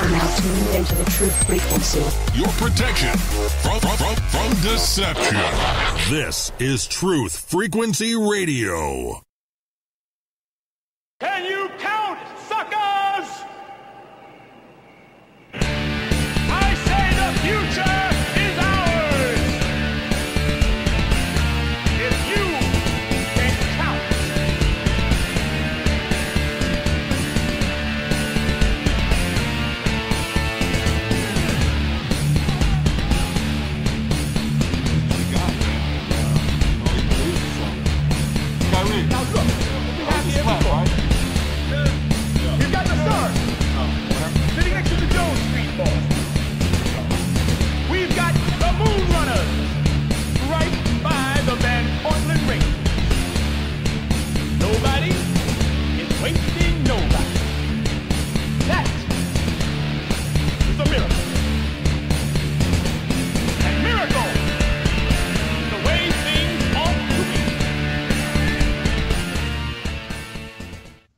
are now tuning into the Truth Frequency. Your protection from deception. This is Truth Frequency Radio. Can you count, suckers? I say the future!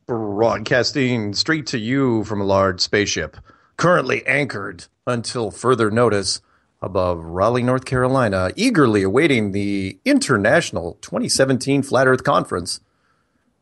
Broadcasting straight to you from a large spaceship, currently anchored until further notice above Raleigh, North Carolina, eagerly awaiting the International 2017 Flat Earth Conference.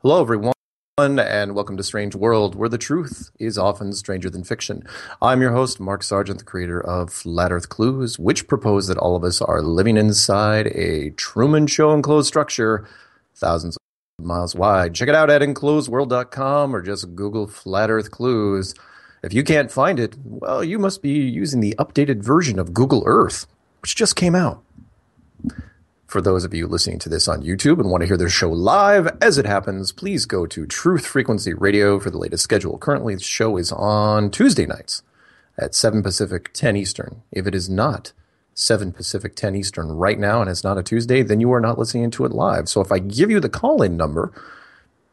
Hello, everyone, and welcome to Strange World, where the truth is often stranger than fiction. I'm your host, Mark Sargent, the creator of Flat Earth Clues, which propose that all of us are living inside a Truman Show enclosed structure thousands of miles wide. Check it out at enclosedworld.com or just Google Flat Earth Clues. If you can't find it, well, you must be using the updated version of Google Earth, which just came out. For those of you listening to this on YouTube and want to hear their show live as it happens, please go to Truth Frequency Radio for the latest schedule. Currently, the show is on Tuesday nights at 7 Pacific, 10 Eastern. If it is not 7 Pacific, 10 Eastern right now, and it's not a Tuesday, then you are not listening to it live. So if I give you the call-in number,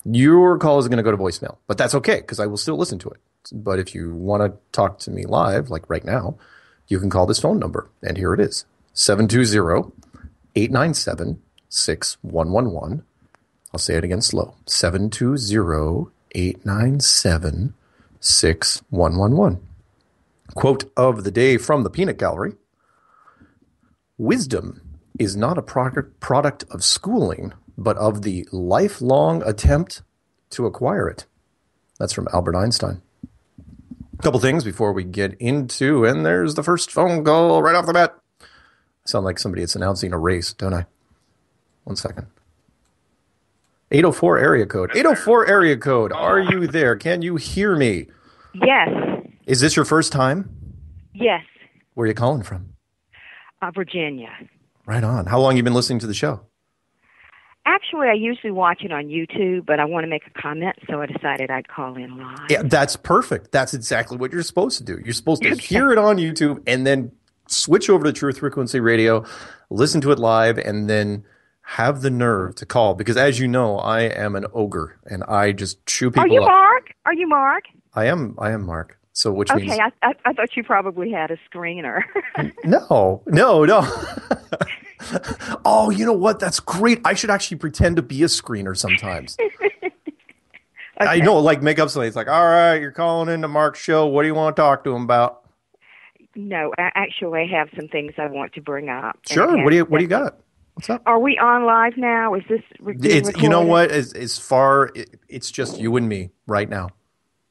your call is going to go to voicemail. But that's okay, because I will still listen to it. But if you want to talk to me live, like right now, you can call this phone number. And here it is, 720-897-6111. I'll say it again slow. 720-897-6111. Quote of the day from the Peanut Gallery. Wisdom is not a product of schooling, but of the lifelong attempt to acquire it. That's from Albert Einstein. A couple things before we get into, and there's the first phone call right off the bat. I sound like somebody that's announcing a race, don't I? 1 second. 804 area code. 804 area code. Are you there? Can you hear me? Yes. Is this your first time? Yes. Where are you calling from? Virginia. Right on. How long have you been listening to the show? Actually, I usually watch it on YouTube, but I want to make a comment, so I decided I'd call in live. Yeah, that's perfect. That's exactly what you're supposed to do. You're supposed to hear it on YouTube and then switch over to Truth Frequency Radio, listen to it live, and then have the nerve to call. Because as you know, I am an ogre, and I just chew people up. Are you Mark? Are you Mark? I am Mark. So which means, okay, I thought you probably had a screener. No. Oh, you know what? That's great. I should actually pretend to be a screener sometimes. Okay. I know, like make up something. It's like, all right, you're calling into Mark's show. What do you want to talk to him about? No, I actually have some things I want to bring up. Sure. What do you got? What's up? Are we on live now? Is this recorded? You know what? It's just you and me right now.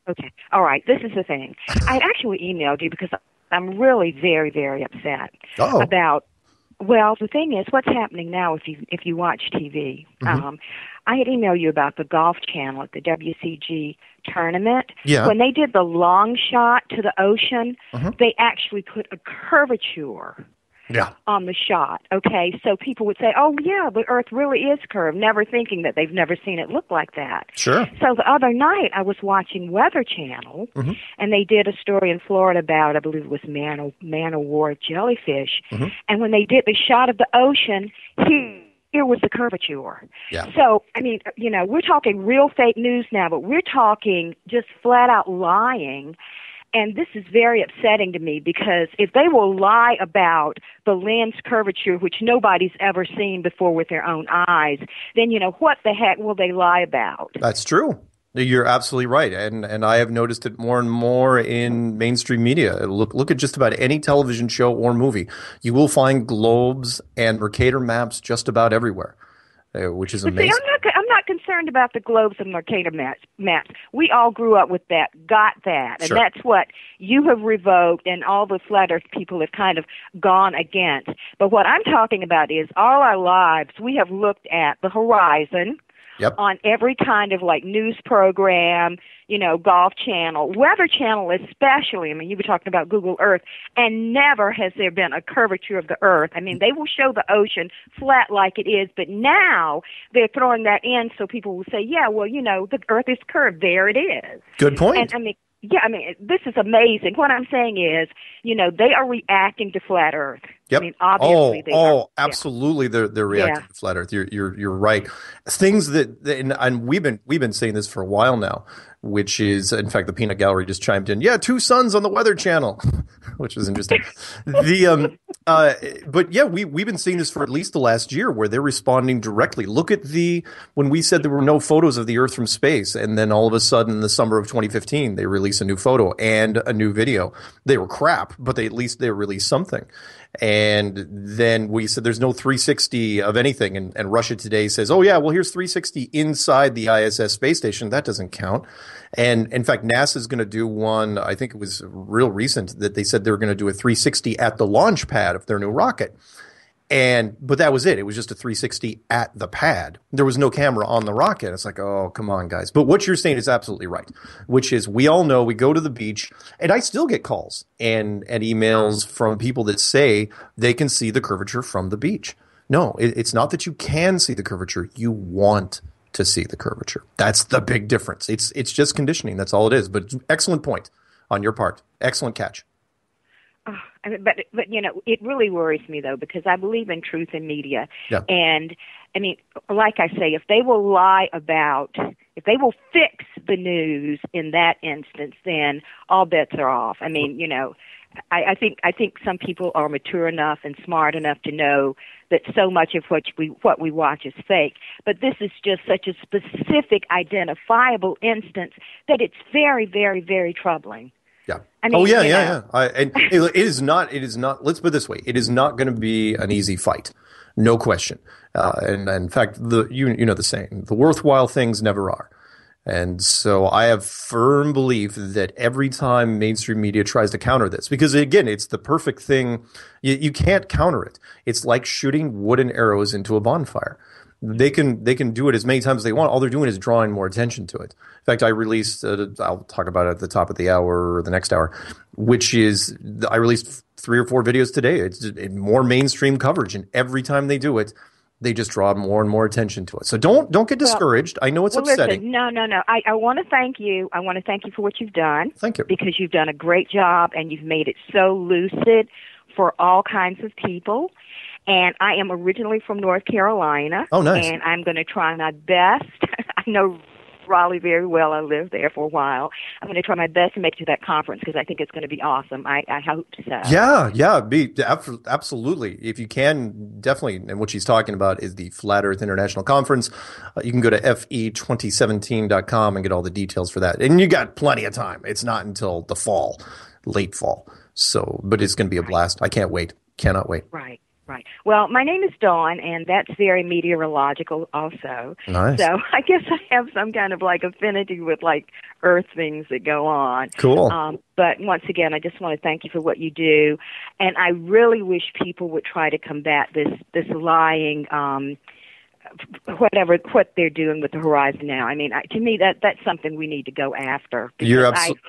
Okay. All right. This is the thing. I actually emailed you because I'm really very, very upset about. Well, the thing is, what's happening now if you watch TV? Mm-hmm. I had emailed you about the golf channel at the WCG tournament. Yeah. When they did the long shot to the ocean, mm-hmm. they actually put a curvature. Yeah. On the shot, okay? So people would say, oh, yeah, the Earth really is curved, never thinking that they've never seen it look like that. Sure. So the other night I was watching Weather Channel, mm-hmm. and they did a story in Florida about, I believe it was man-o'-war jellyfish, mm-hmm. and when they did the shot of the ocean, here was the curvature. Yeah. So, I mean, you know, we're talking real fake news now, but we're talking just flat-out lying. And this is very upsetting to me because if they will lie about the lens curvature, which nobody's ever seen before with their own eyes, then, you know, what the heck will they lie about? That's true. You're absolutely right, and I have noticed it more and more in mainstream media. Look at just about any television show or movie. You will find globes and Mercator maps just about everywhere, which is amazing. See, I'm not concerned about the globes and Mercator maps. We all grew up with that, got that, and sure. That's what you have revoked and all the Flat Earth people have kind of gone against. But what I'm talking about is all our lives we have looked at the horizon. Yep. On every kind of like news program, Golf Channel, Weather Channel especially. I mean, you were talking about Google Earth, and never has there been a curvature of the Earth. I mean, they will show the ocean flat like it is, but now they're throwing that in so people will say, yeah, well, the Earth is curved. There it is. Good point. And, I mean, this is amazing. What I'm saying is, they are reacting to Flat Earth. Yep. I mean, obviously they are. Oh, absolutely, yeah. They're reacting to Flat Earth. You're right. Things that and we've been saying this for a while now, which is, in fact, the Peanut Gallery just chimed in. Yeah, two suns on the Weather Channel, which is interesting. But yeah, we've been seeing this for at least the last year, where they're responding directly. Look at when we said there were no photos of the Earth from space, and then all of a sudden, in the summer of 2015, they released a new photo and a new video. They were crap, but they released something. And then we said there's no 360 of anything. And Russia Today says, oh, yeah, well, here's 360 inside the ISS space station. That doesn't count. And, in fact, NASA is going to do one, I think it was real recent, that they said they were going to do a 360 at the launch pad of their new rocket. But that was it. It was just a 360 at the pad. There was no camera on the rocket. It's like, oh, come on, guys. But what you're saying is absolutely right, which is we all know we go to the beach, and I still get calls and emails from people that say they can see the curvature from the beach. No, it's not that you can see the curvature. You want to see the curvature. That's the big difference. It's just conditioning. That's all it is. But excellent point on your part. Excellent catch. Oh, I mean, but it really worries me, though, because I believe in truth in media. Yeah. And, I mean, like I say, if they will lie about, if they will fix the news in that instance, then all bets are off. I mean, I think some people are mature enough and smart enough to know that so much of what we watch is fake. But this is just such a specific, identifiable instance that it's very, very, very troubling. Yeah. I mean, yeah. It is not. Let's put it this way: it is not going to be an easy fight, no question. And in fact, the saying: the worthwhile things never are. And so I have firm belief that every time mainstream media tries to counter this, because again, it's the perfect thing. You can't counter it. It's like shooting wooden arrows into a bonfire. They can do it as many times as they want. All they're doing is drawing more attention to it. In fact, I released I'll talk about it at the top of the hour or the next hour, which is I released 3 or 4 videos today. It's more mainstream coverage, and every time they do it, they just draw more and more attention to it. So don't get discouraged. I know it's upsetting. Listen, no. I want to thank you. I want to thank you for what you've done. Thank you. Because you've done a great job, and you've made it so lucid for all kinds of people. And I am originally from North Carolina. Oh, nice. And I'm going to try my best. I know Raleigh very well. I lived there for a while. I'm going to try my best to make it to that conference because I think it's going to be awesome. I hope so. Yeah. Absolutely. If you can, definitely. And what she's talking about is the Flat Earth International Conference. You can go to fe2017.com and get all the details for that. And you got plenty of time. It's not until the fall, late fall. So, but it's going to be a blast. I can't wait. Cannot wait. Right. Well, my name is Dawn, and that's very meteorological also. Nice. So I guess I have some kind of like affinity with like earth things that go on. Cool. But once again, I just want to thank you for what you do. And I really wish people would try to combat this lying, what they're doing with the horizon now. I mean, to me, that's something we need to go after. You're absolutely...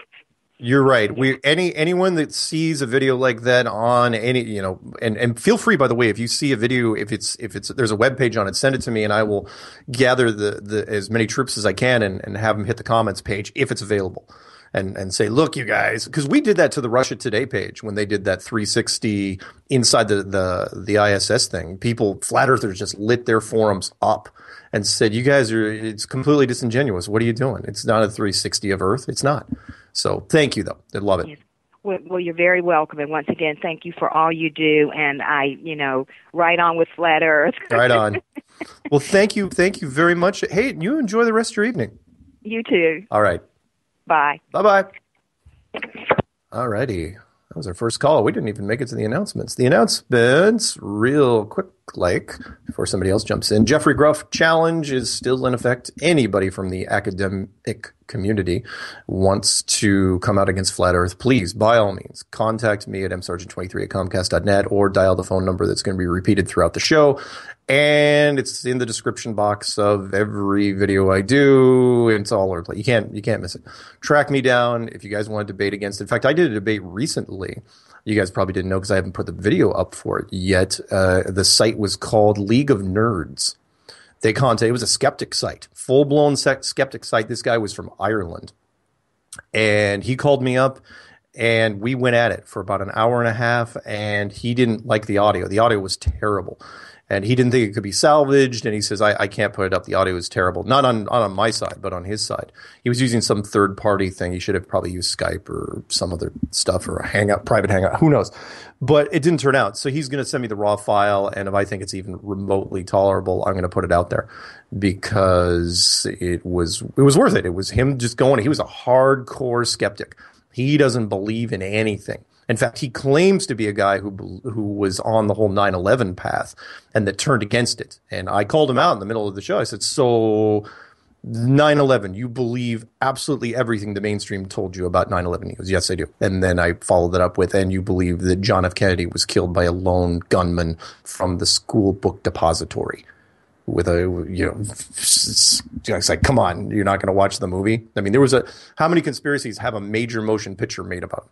You're right. Anyone that sees a video like that on any, and feel free, by the way, if you see a video, if there's a web page on it, send it to me and I will gather the as many troops as I can and have them hit the comments page if it's available and say, look, you guys, because we did that to the Russia Today page when they did that 360 inside the ISS thing. People, flat earthers, just lit their forums up and said, you guys it's completely disingenuous. What are you doing? It's not a 360 of Earth. It's not. So thank you, though. I love it. Yes. Well, you're very welcome. And once again, thank you for all you do. And I, right on with Flat Earth. Right on. Well, thank you. Thank you very much. Hey, you enjoy the rest of your evening. You too. All right. Bye. Bye-bye. All righty. That was our first call. We didn't even make it to the announcements. The announcements, real quick, before somebody else jumps in. Jeffrey Gruff challenge is still in effect. Anybody from the academic community wants to come out against Flat Earth, please, by all means, contact me at msargent23@comcast.net or dial the phone number that's going to be repeated throughout the show. And it's in the description box of every video I do. It's all over. You can't miss it. Track me down if you guys want to debate against it. In fact, I did a debate recently. You guys probably didn't know because I haven't put the video up for it yet. The site was called League of Nerds. They contacted. It was a skeptic site, full-blown skeptic site. This guy was from Ireland. And he called me up, and we went at it for about an hour and a half, and he didn't like the audio. The audio was terrible. And he didn't think it could be salvaged, and he says, I can't put it up. The audio is terrible. Not on my side, but on his side. He was using some third-party thing. He should have probably used Skype or some other stuff or a hangout, private hangout. Who knows? But it didn't turn out. So he's going to send me the raw file, and if I think it's even remotely tolerable, I'm going to put it out there because it was worth it. It was him just going. He was a hardcore skeptic. He doesn't believe in anything. In fact, he claims to be a guy who was on the whole 9-11 path and that turned against it. And I called him out in the middle of the show. I said, so 9-11, you believe absolutely everything the mainstream told you about 9-11. He goes, yes, I do. And then I followed that up with, and you believe that John F. Kennedy was killed by a lone gunman from the school book depository. With a, you know, it's like, come on, you're not going to watch the movie? I mean, how many conspiracies have a major motion picture made about it?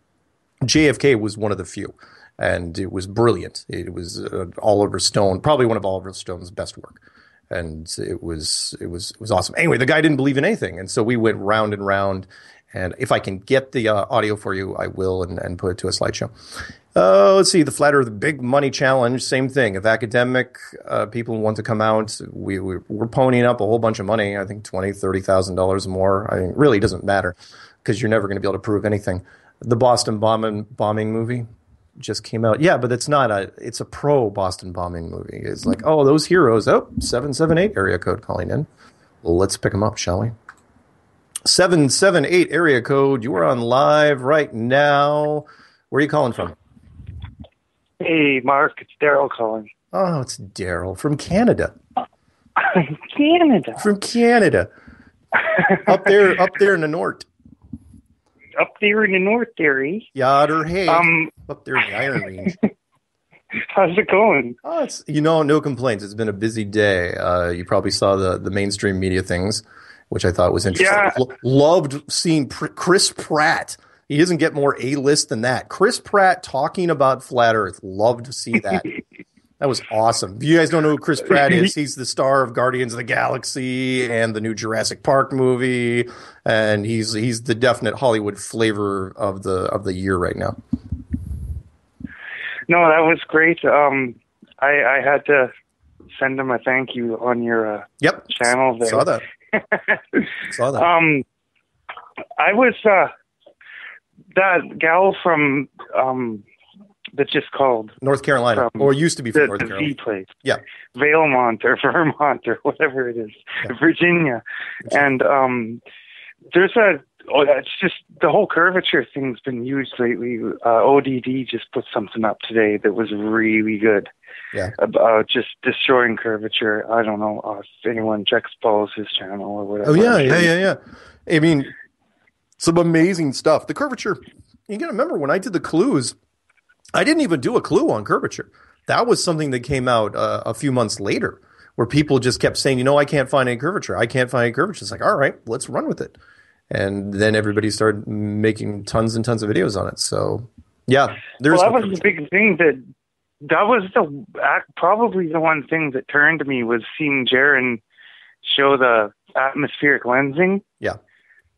JFK was one of the few, and it was brilliant. It was Oliver Stone, probably one of Oliver Stone's best work, and it was awesome. Anyway, the guy didn't believe in anything, and so we went round and round. And if I can get the audio for you, I will and put it to a slideshow. Let's see, the Flat Earth Big Money Challenge, same thing. If academic people want to come out, we're ponying up a whole bunch of money. I think $20,000, $30,000 more. I mean, it really doesn't matter because you're never going to be able to prove anything. The Boston bombing movie just came out. Yeah, but it's a pro-Boston bombing movie. It's like, oh, those heroes. Oh, 778 area code calling in. Well, let's pick them up, shall we? 778 area code. You are on live right now. Where are you calling from? Hey, Mark. It's Daryl calling. Oh, it's Daryl from Canada. From Canada. Up there in the north. Up there in the north, Derry. Yadder, hey. Up there in the Iron Range. How's it going? Oh, no complaints. It's been a busy day. You probably saw the mainstream media things, which I thought was interesting. Yeah. Loved seeing Chris Pratt. He doesn't get more A-list than that. Chris Pratt talking about Flat Earth. Loved to see that. That was awesome. If you guys don't know who Chris Pratt is, he's the star of Guardians of the Galaxy and the new Jurassic Park movie, and he's the definite Hollywood flavor of the year right now. No, that was great. I had to send him a thank you on your channel there. Saw that. I was that gal from that just called North Carolina, or used to be from North Carolina. The place, yeah, Valemont or Vermont or whatever it is, yeah. Virginia, and there's it's just the whole curvature thing's been used lately. ODD just put something up today that was really good, yeah, about just destroying curvature. I don't know if anyone checks Paul's his channel or whatever. Oh yeah. I mean, some amazing stuff. The curvature. You got to remember when I did the clues. I didn't even do a clue on curvature. That was something that came out a few months later where people just kept saying, I can't find any curvature. It's like, all right, let's run with it. And then everybody started making tons and tons of videos on it. So, yeah. That was the big thing that was probably the one thing that turned me was seeing Jaren show the atmospheric lensing. Yeah.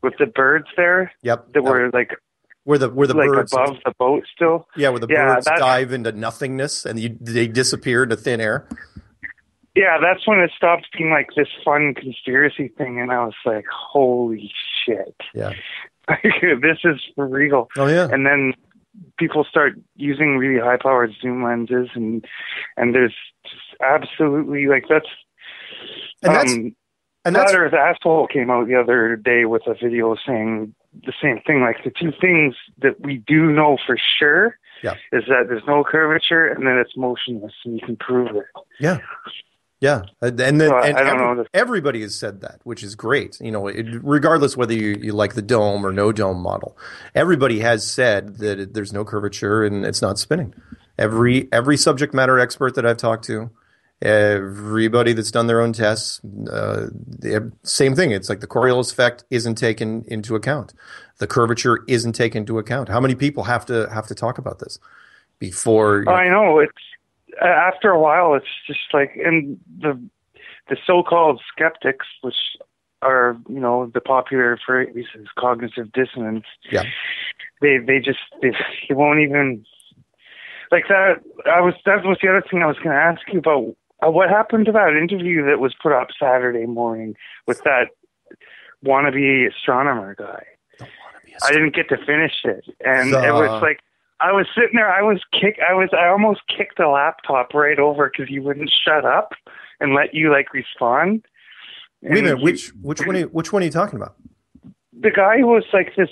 With the birds there. Yep. That were like... Where the like birds above the boat still? Yeah, where the birds dive into nothingness and they disappear into thin air. Yeah, that's when it stopped being like this fun conspiracy thing, and I was like, "Holy shit!" Yeah, this is for real. Oh yeah. And then people start using really high-powered zoom lenses, and there's just absolutely like that's. And that's Flat Earth Asshole came out the other day with a video saying the same thing. Like, the two things that we do know for sure is that there's no curvature, and then it's motionless, and you can prove it. Yeah. Yeah, and then everybody has said that, which is great. You know, regardless whether you like the dome or no dome model, everybody has said that there's no curvature and it's not spinning. Every subject matter expert that I've talked to, everybody that's done their own tests, same thing. It's like the Coriolis effect isn't taken into account. The curvature isn't taken into account. How many people have to talk about this before? I know. After a while, it's just like, and the so-called skeptics, which are, you know, the popular phrase is cognitive dissonance. Yeah. They won't even, like that. That was the other thing I was going to ask you about. What happened to that interview that was put up Saturday morning with that wannabe astronomer guy? I didn't get to finish it, and it was like, I was sitting there. I almost kicked the laptop right over because you wouldn't shut up and let you like respond. And wait a minute. Which one are you talking about? The guy who was like this,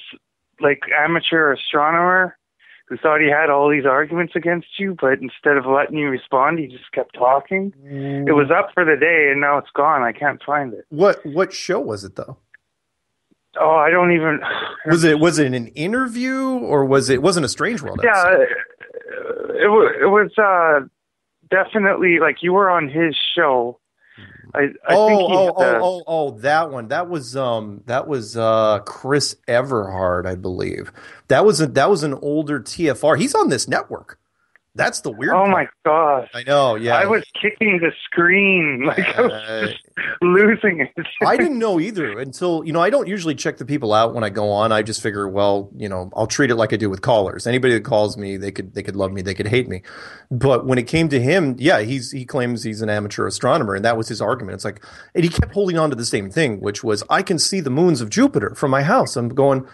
like amateur astronomer who thought he had all these arguments against you, but instead of letting you respond, he just kept talking. Mm. It was up for the day, and now it's gone. I can't find it. What show was it though? Oh, I don't even. Was it an interview or wasn't a Strange World episode? Yeah, it was definitely like you were on his show. I think that one. That was Chris Everhard, I believe. That was an older TFR. He's on this network. That's the weird part. Oh, my gosh. I know, yeah. I was kicking the screen. Like, I was just losing it. I didn't know either until, you know, I don't usually check the people out when I go on. I just figure, well, you know, I'll treat it like I do with callers. Anybody that calls me, they could love me, they could hate me. But when it came to him, yeah, he claims he's an amateur astronomer, and that was his argument. It's like, and he kept holding on to the same thing, which was, I can see the moons of Jupiter from my house. I'm going...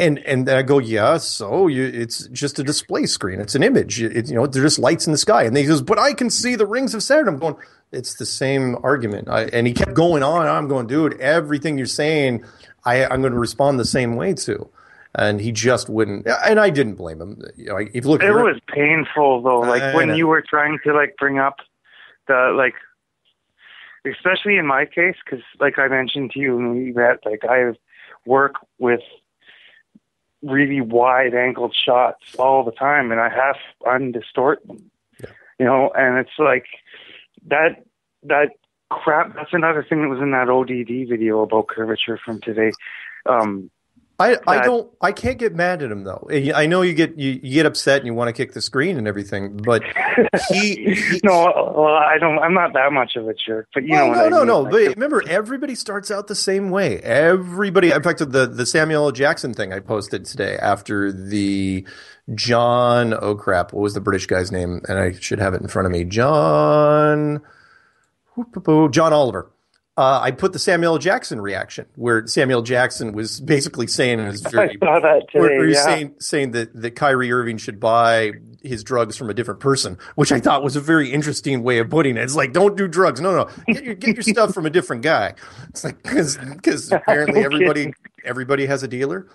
And then I go, yeah, so it's just a display screen. It's an image. You know, they're just lights in the sky. And he goes, but I can see the rings of Saturn. I'm going, it's the same argument. And he kept going on. I'm going, dude, everything you're saying, I'm going to respond the same way to. And he just wouldn't. And I didn't blame him. You know, if look, it was painful, though. Like, when you were trying to, like, bring up the, like, especially in my case, because, like I mentioned to you when we met, like, I work with really wide-angled shots all the time, and I have to undistort them, you know. And it's like that crap. That's another thing that was in that ODD video about curvature from today. I can't get mad at him though. I know you get upset and you want to kick the screen and everything, but he no, well, I don't. I'm not that much of a jerk, but you know. But remember, everybody starts out the same way. Everybody. In fact, the Samuel L. Jackson thing I posted today after the John. Oh crap! What was the British guy's name? And I should have it in front of me. John Oliver. I put the Samuel L. Jackson reaction, where Samuel L. Jackson was basically saying, saying that Kyrie Irving should buy his drugs from a different person, which I thought was a very interesting way of putting it. It's like, don't do drugs. No, get your stuff from a different guy. It's like, because apparently everybody has a dealer.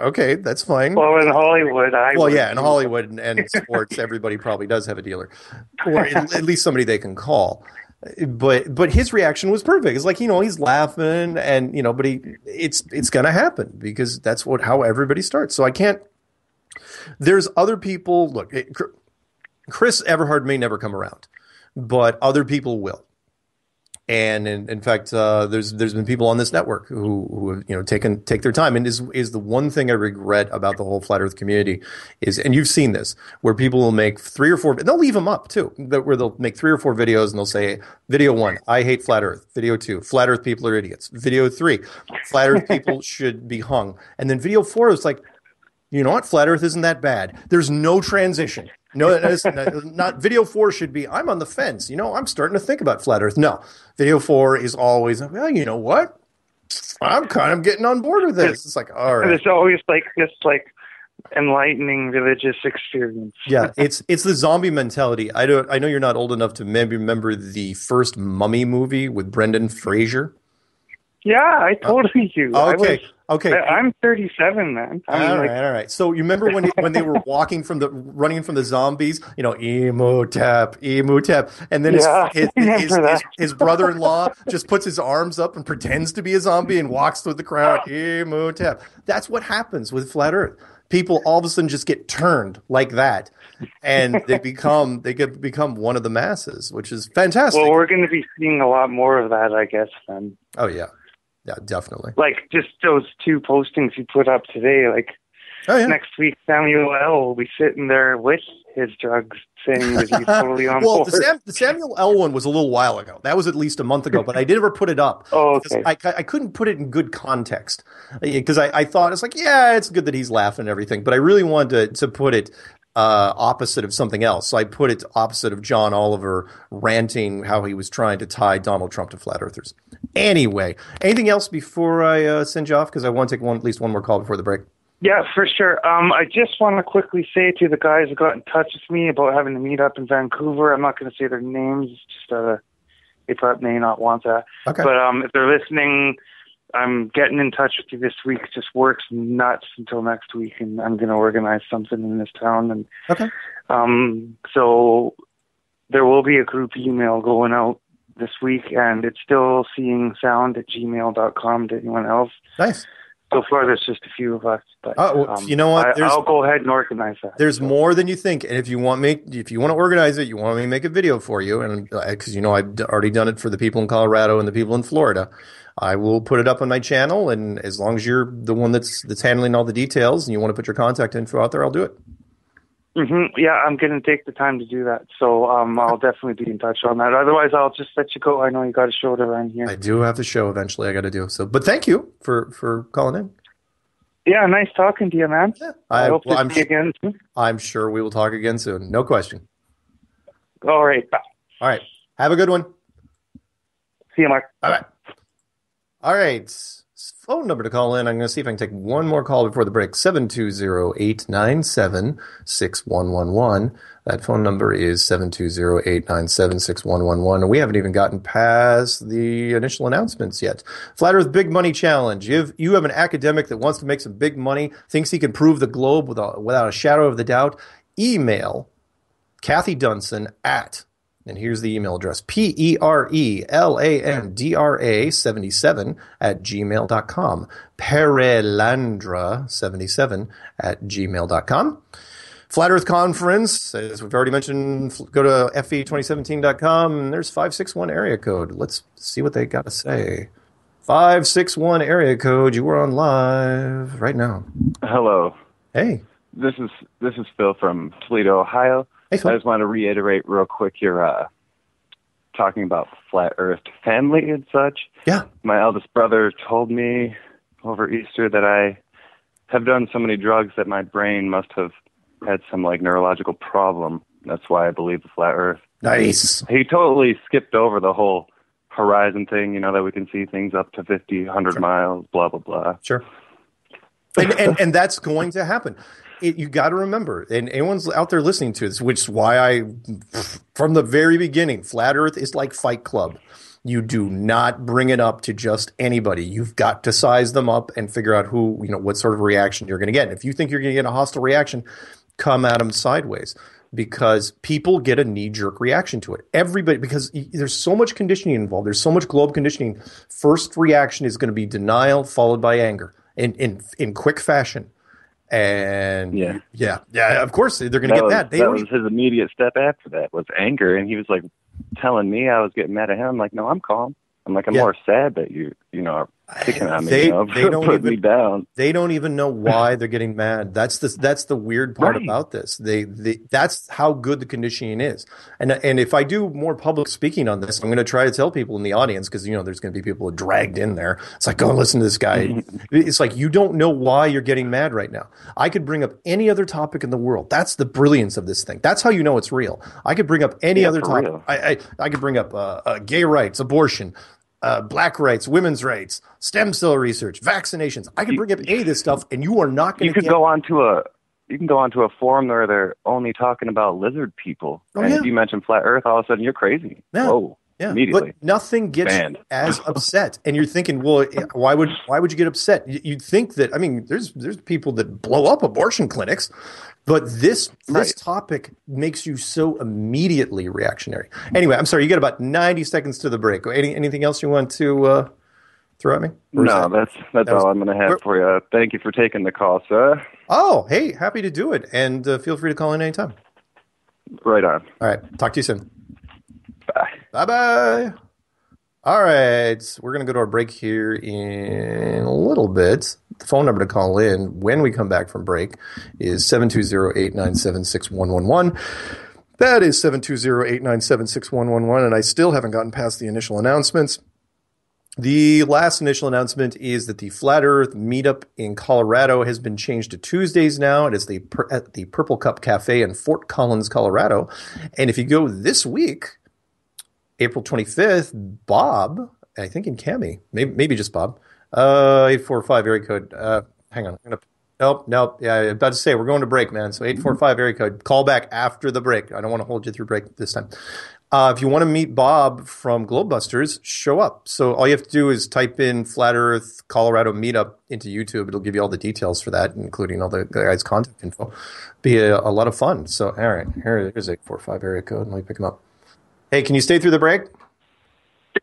Okay, that's fine. Well, in Hollywood, in Hollywood and sports, everybody probably does have a dealer, or at least somebody they can call. But his reaction was perfect. It's like, you know, he's laughing and, you know, but it's going to happen because that's how everybody starts. So I can't, there's other people, look, Chris Everhard may never come around, but other people will. And in fact, there's been people on this network who have, you know, take their time. And is the one thing I regret about the whole flat Earth community is, and you've seen this, where people will make three or four, and they'll leave them up too, where they'll make three or four videos and they'll say, video 1, I hate flat Earth. Video 2, flat Earth people are idiots. Video 3, flat Earth people should be hung. And then video 4 is like, you know what? Flat Earth isn't that bad. There's no transition. No, not video 4 should be, I'm on the fence. You know, I'm starting to think about flat Earth. No, video 4 is always, well, you know what? I'm kind of getting on board with this. It's like, all right. It's always like this, like enlightening religious experience. Yeah, it's the zombie mentality. I know you're not old enough to maybe remember the first Mummy movie with Brendan Fraser. Yeah, I totally you. Okay, I'm 37, man. All right. So you remember when they were running from the zombies? You know, Imhotep, and then his brother-in-law just puts his arms up and pretends to be a zombie and walks through the crowd. Imhotep. That's what happens with Flat Earth. People all of a sudden just get turned like that, and they become one of the masses, which is fantastic. Well, we're going to be seeing a lot more of that, I guess. Then. Oh yeah, yeah, definitely. Like just those two postings you put up today. Like next week, Samuel L. will be sitting there with his drugs, saying that he's totally on board. Well, the Samuel L. one was a little while ago. That was at least a month ago, but I never put it up. Oh, okay. I couldn't put it in good context because I thought it's like, yeah, it's good that he's laughing and everything, but I really wanted to put it opposite of something else. So I put it opposite of John Oliver ranting how he was trying to tie Donald Trump to flat earthers. Anyway, anything else before I send you off? Because I want to take at least one more call before the break. Yeah, for sure. I just want to quickly say to the guys who got in touch with me about having to meet up in Vancouver, I'm not going to say their names, just they probably may not want that. Okay. But if they're listening, I'm getting in touch with you this week. Just works nuts until next week, and I'm going to organize something in this town. And so there will be a group email going out this week, and it's still seeingsound@gmail.com to anyone else. Nice. So far, there's just a few of us. But you know what? I'll go ahead and organize that. There's more than you think, and if you want to organize it, you want me to make a video for you, and because I've already done it for the people in Colorado and the people in Florida, I will put it up on my channel. And as long as you're the one that's handling all the details, and you want to put your contact info out there, I'll do it. Mm-hmm. Yeah, I'm going to take the time to do that. So I'll definitely be in touch on that. Otherwise, I'll just let you go. I know you got a show to run here. I do have the show eventually I got to do. So, but thank you for calling in. Yeah, nice talking to you, man. Yeah. I hope to see you again soon. I'm sure we will talk again soon. No question. All right. Bye. All right. Have a good one. See you, Mark. All right. All right. Phone number to call in. I'm going to see if I can take one more call before the break. 720-897-6111. That phone number is 720-897-6111. And we haven't even gotten past the initial announcements yet. Flat Earth Big Money Challenge. You have an academic that wants to make some big money, thinks he can prove the globe without a shadow of the doubt. Email Kathy Dunson at... And here's the email address, perelandra77@gmail.com, perelandra77@gmail.com. Flat Earth Conference, as we've already mentioned, go to fe2017.com, and there's 561 area code. Let's see what they got to say. 561 area code, you are on live right now. Hello. Hey. This is Phil from Toledo, Ohio. I just want to reiterate real quick, you're talking about Flat Earth family and such. Yeah. My eldest brother told me over Easter that I have done so many drugs that my brain must have had some neurological problem. That's why I believe the Flat Earth. Nice. He totally skipped over the whole horizon thing, that we can see things up to 50, 100 miles, blah, blah, blah. Sure. And that's going to happen. You got to remember, and anyone's out there listening to this, which is why from the very beginning, Flat Earth is like Fight Club. You do not bring it up to just anybody. You've got to size them up and figure out who, what sort of reaction you're going to get. And if you think you're going to get a hostile reaction, come at them sideways, because people get a knee-jerk reaction to it. Everybody, because there's so much conditioning involved. There's so much globe conditioning. First reaction is going to be denial followed by anger in quick fashion. And yeah, of course they're going to get that. That was his immediate step after that was anger, and he was telling me I was getting mad at him. I'm like, no, I'm calm. I'm like, I'm more sad that you are picking on me. They don't put me down. They don't even know why they're getting mad. That's the weird part about this. That's how good the conditioning is. And if I do more public speaking on this, I'm going to try to tell people in the audience, because there's going to be people dragged in there. It's like, go listen to this guy. It's like, you don't know why you're getting mad right now. I could bring up any other topic in the world. That's the brilliance of this thing. That's how you know it's real. I could bring up any other topic. I could bring up gay rights, abortion, black rights, women's rights, stem cell research, vaccinations. I can bring up any of this stuff, and you are not going to. You can go onto a forum where they're only talking about lizard people, and if you mention Flat Earth, all of a sudden you're crazy. Yeah. Whoa. Yeah, immediately. But nothing gets you as upset. And you're thinking, well, why would you get upset? You'd think that, I mean, there's people that blow up abortion clinics, but this topic makes you so immediately reactionary. Anyway, I'm sorry, you got about 90 seconds to the break. Anything else you want to throw at me? No, that's all I'm going to have for you. Thank you for taking the call, sir. Oh, hey, happy to do it. And feel free to call in anytime. Right on. All right, talk to you soon. Bye-bye. All right. We're going to go to our break here in a little bit. The phone number to call in when we come back from break is 720-897-6111. That is 720-897-6111, and I still haven't gotten past the initial announcements. The last initial announcement is that the Flat Earth meetup in Colorado has been changed to Tuesdays now. It is at the Purple Cup Cafe in Fort Collins, Colorado. And if you go this week, April 25th, Bob, I think in Cammie, maybe just Bob, 845 area code. Hang on. Nope. Yeah, I was about to say, we're going to break, man. So 845 area code. Call back after the break. I don't want to hold you through break this time. If you want to meet Bob from Globebusters, show up. So all you have to do is type in Flat Earth Colorado Meetup into YouTube. It'll give you all the details for that, including all the guys' contact info. Be a lot of fun. So, all right, here's 845 area code. Let me pick him up. Hey, can you stay through the break?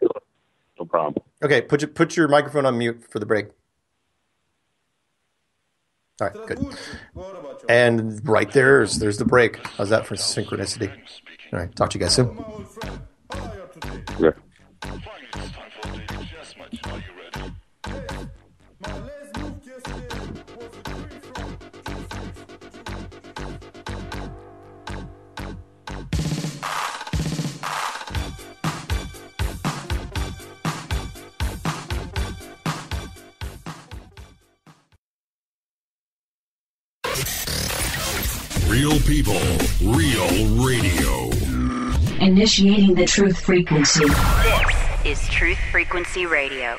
No problem. Okay, put your microphone on mute for the break. All right, good. And right there's the break. How's that for synchronicity? All right, talk to you guys soon. Yeah. Real people, real radio. Initiating the Truth Frequency. This is Truth Frequency Radio.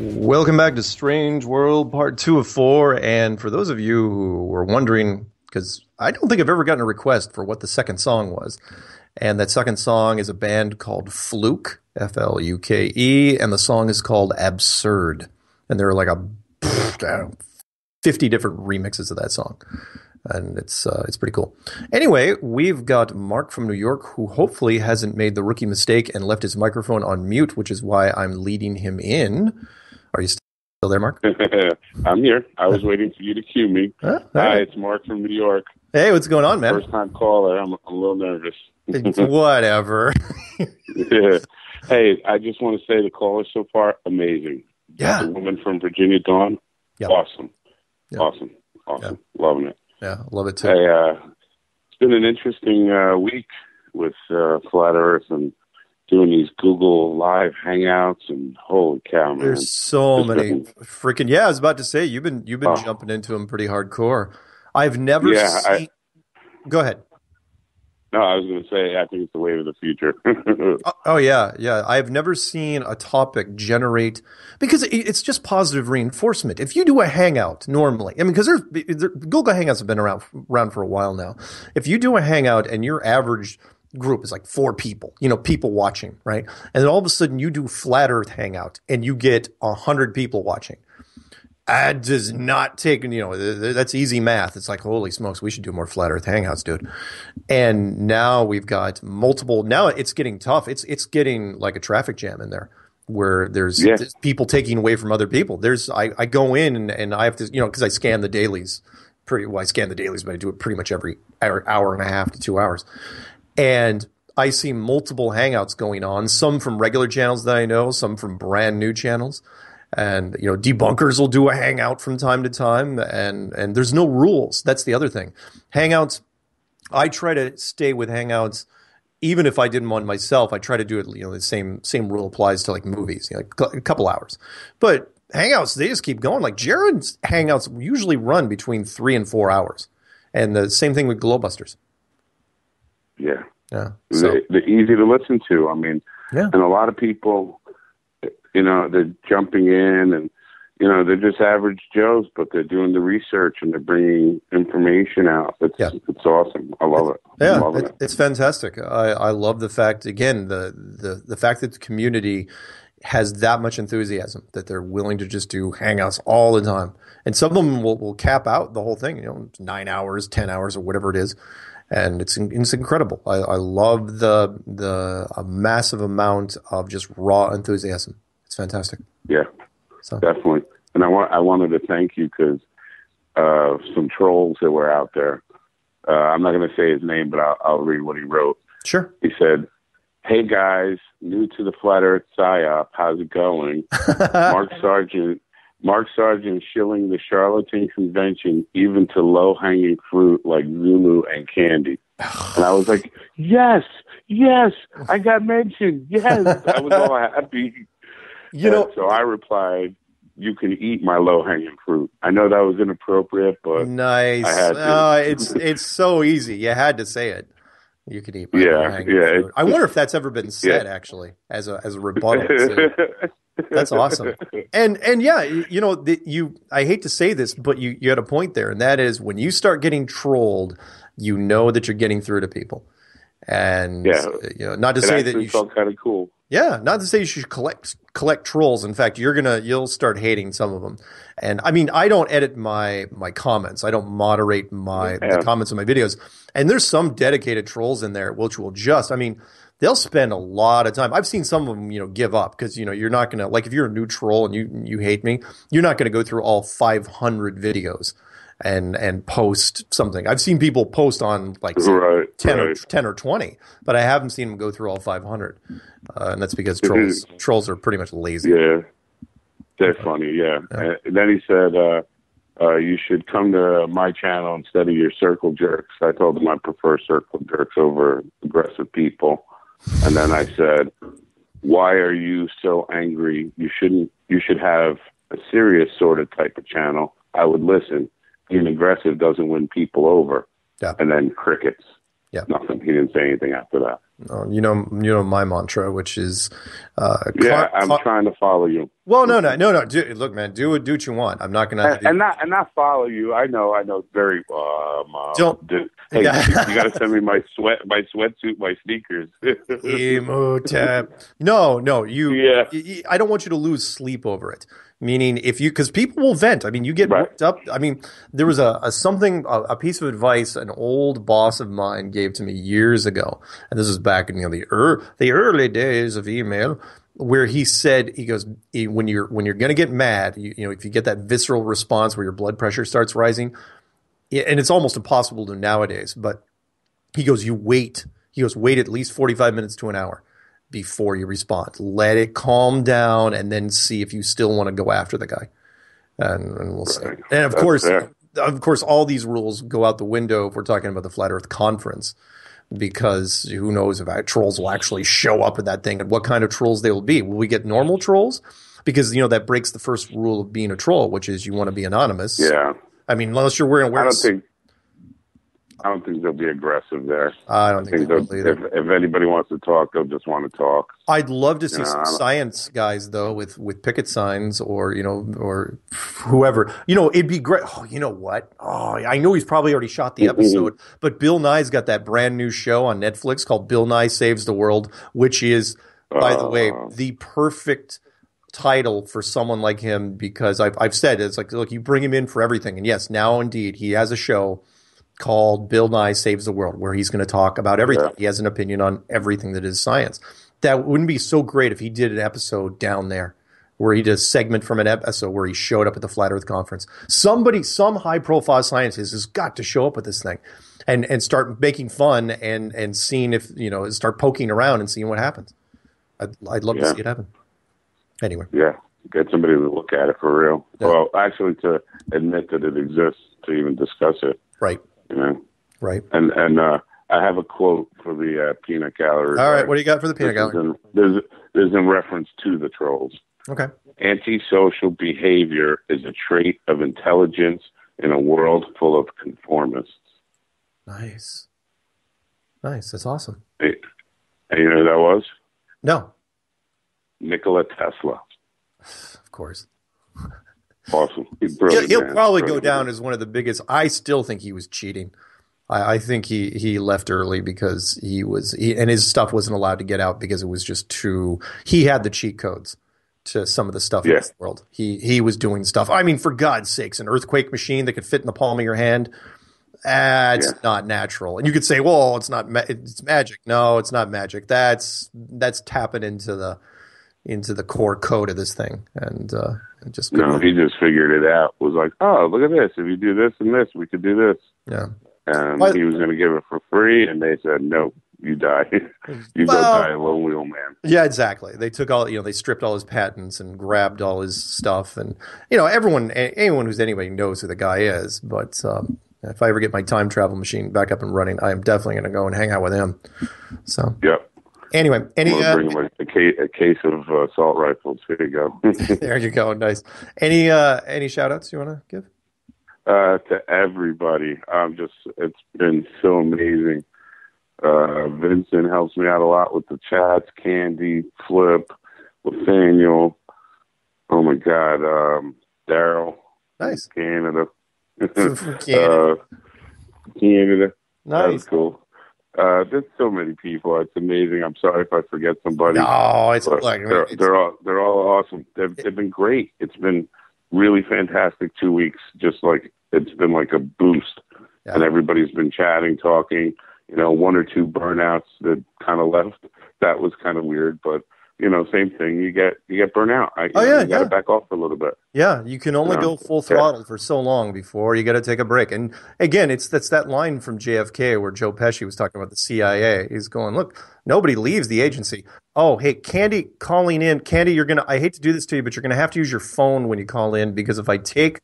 Welcome back to Strange World Part 2 of 4, and for those of you who were wondering, because I don't think I've ever gotten a request for what the second song was, and that second song is a band called Fluke, F-L-U-K-E, and the song is called Absurd, and there are like 50 different remixes of that song, and it's pretty cool. Anyway, we've got Mark from New York, who hopefully hasn't made the rookie mistake and left his microphone on mute, which is why I'm leading him in. Are you still there, Mark? I'm here. I was waiting for you to cue me. Hi, it's Mark from New York. Hey, what's going on, man? First-time caller. I'm a little nervous. Whatever. Yeah. Hey, I just want to say the callers so far, amazing. Yeah. The woman from Virginia, Dawn, yep. Awesome. Yep. Awesome. Yep. Loving it. Yeah, love it too. Hey, it's been an interesting week with Flat Earth and doing these Google Live Hangouts, and holy cow, man! There's so many freaking. Yeah, I was about to say you've been jumping into them pretty hardcore. I've never seen. Go ahead. No, I was going to say I think it's the wave of the future. Oh yeah. I've never seen a topic generate because it's just positive reinforcement. If you do a hangout normally, I mean, because Google Hangouts have been around for a while now. If you do a hangout and your average group is like 4 people, people watching, right? And then all of a sudden you do Flat Earth Hangout and you get 100 people watching. That does not take, that's easy math. It's like, holy smokes, we should do more Flat Earth Hangouts, dude. And now we've got multiple, now it's getting tough. It's getting like a traffic jam in there where there's people taking away from other people. I go in and I have to, because I scan the dailies. I scan the dailies, but I do it pretty much every hour and a half to 2 hours. And I see multiple hangouts going on, some from regular channels that I know, some from brand new channels. And, you know, debunkers will do a hangout from time to time. And there's no rules. That's the other thing. Hangouts, I try to stay with hangouts. Even if I didn't one myself, I try to do it, you know, the same rule applies to like movies, you know, like a couple hours. But hangouts, they just keep going. Like Jared's hangouts usually run between 3 and 4 hours. And the same thing with Globebusters. Yeah. Yeah. So. They're easy to listen to. I mean, yeah. And a lot of people, you know, they're jumping in and, you know, they're just average Joes, but they're doing the research and they're bringing information out. It's awesome. I love it. Yeah, it's fantastic. I love the fact, again, the fact that the community has that much enthusiasm that they're willing to just do hangouts all the time. And some of them will cap out the whole thing, you know, 9 hours, 10 hours or whatever it is. And it's incredible. I love a massive amount of just raw enthusiasm. It's fantastic. Yeah. So. Definitely. And I wanted to thank you because some trolls that were out there, I'm not going to say his name, but I'll read what he wrote. Sure. He said, "Hey guys, new to the Flat Earth PSYOP, how's it going? Mark Sargent shilling the charlatan convention even to low-hanging fruit like Zulu and Candy." And I was like, yes, I got mentioned, yes. I was all happy. You know, so I replied, "You can eat my low-hanging fruit." I know that was inappropriate, but nice. I had to. It's so easy. You had to say it. You can eat my low-hanging fruit. I wonder if that's ever been said, actually, as a rebuttal. That's awesome. And yeah, you know, I hate to say this, but you had a point there, and that is when you start getting trolled, you know that you're getting through to people. And you know, not to say that you felt kind of cool. Yeah, not to say you should collect trolls. In fact, you'll start hating some of them. And I mean, I don't edit my comments. I don't moderate the comments in my videos. And there's some dedicated trolls in there which will just, I mean, they'll spend a lot of time. I've seen some of them, you know, give up because, you know, you're not going to, like if you're a new troll and you hate me, you're not going to go through all 500 videos and post something. I've seen people post on like 10 or 20, but I haven't seen them go through all 500. And that's because trolls are pretty much lazy. Yeah, they're funny, yeah. And then he said, "You should come to my channel instead of your circle jerks." I told him I prefer circle jerks over aggressive people. And then I said, "Why are you so angry? You should have a serious sort of type of channel. I would listen. Being aggressive doesn't win people over." Yeah. And then crickets. Yeah. Nothing. He didn't say anything after that. No, you know my mantra, which is I'm trying to follow you. Well, no. Look, man, do what you want. I'm not gonna and not follow you. I know. Very hey, you gotta send me my sweatsuit, my sneakers. No. I don't want you to lose sleep over it. Meaning, because people will vent. I mean, you get worked up. I mean, there was a piece of advice an old boss of mine gave to me years ago, and this was back in the early days of email, where he said, he goes, when you're going to get mad, you know, if you get that visceral response where your blood pressure starts rising, and it's almost impossible to nowadays, but he goes, you wait. He goes, wait at least 45 minutes to an hour before you respond. Let it calm down and then see if you still want to go after the guy. And we'll see. And of course, all these rules go out the window if we're talking about the Flat Earth Conference, because who knows if trolls will actually show up at that thing and what kind of trolls they will be. Will we get normal trolls? Because, you know, that breaks the first rule of being a troll, which is you want to be anonymous. Yeah. I mean, unless you're wearing... I don't think they'll be aggressive there. I don't think they'll either. If anybody wants to talk, they'll just want to talk. I'd love to see some science guys, though, with picket signs or, you know, or whoever. You know, it'd be great. Oh, you know what? Oh, I know he's probably already shot the episode, but Bill Nye's got that brand new show on Netflix called Bill Nye Saves the World, which is, by the way, the perfect title for someone like him, because I've said it's like, look, you bring him in for everything. And yes, now indeed, he has a show called Bill Nye Saves the World, where he's going to talk about everything. Yeah. He has an opinion on everything that is science. That wouldn't be so great if he did an episode down there where he did a segment from an episode where he showed up at the Flat Earth Conference. Some high-profile scientist has got to show up with this thing and start making fun and seeing if, you know, start poking around and seeing what happens. I'd love to see it happen. Anyway. Yeah. get somebody to look at it for real. Yeah. Well, actually, to admit that it exists, to even discuss it. Right. You know. Right. And I have a quote for the Peanut Gallery. All right, what do you got for the Peanut Gallery? There's in reference to the trolls. Okay. Antisocial behavior is a trait of intelligence in a world full of conformists. Nice. Nice. That's awesome. And you know who that was? No. Nikola Tesla. Of course. Awesome. He'll probably go down as one of the biggest. I still think he was cheating. I think he left early because he his stuff wasn't allowed to get out because it was just too. He had the cheat codes to some of the stuff in this world. He was doing stuff. I mean, for God's sakes, an earthquake machine that could fit in the palm of your hand. It's not natural. And you could say, well, it's magic. No, it's not magic. That's tapping into the core code of this thing. And just he just figured it out. It was like, oh, look at this. If you do this and this, we could do this. Yeah. He was going to give it for free, and they said, no, you die. Go die a lone wheel man. Yeah, exactly. They took all, they stripped all his patents and grabbed all his stuff. And, anyone who's anybody knows who the guy is. But if I ever get my time travel machine back up and running, I am definitely going to go and hang out with him. So, yep. Anyway, bring him a case of assault rifles. Here you go. There you go. Nice. Any shout outs you want to give? To everybody. It's been so amazing. Vincent helps me out a lot with the chats, Candy, Flip, Nathaniel. Oh my God. Daryl. Nice. Canada. Canada. Nice. That was cool. There's so many people. It's amazing. I'm sorry if I forget somebody. No, it's like they're all awesome. They've been great. It's been really fantastic 2 weeks. Just like it's been like a boost, and everybody's been chatting, talking. One or two burnouts that kind of left. That was kind of weird, but same thing. You get burnout. You got to back off a little bit. Yeah, you can only go full throttle for so long before you got to take a break. And again, that's that line from JFK where Joe Pesci was talking about the CIA. He's going, look, nobody leaves the agency. Oh, hey, Candy calling in. Candy, you're gonna. I hate to do this to you, but you're gonna have to use your phone when you call in, because if I take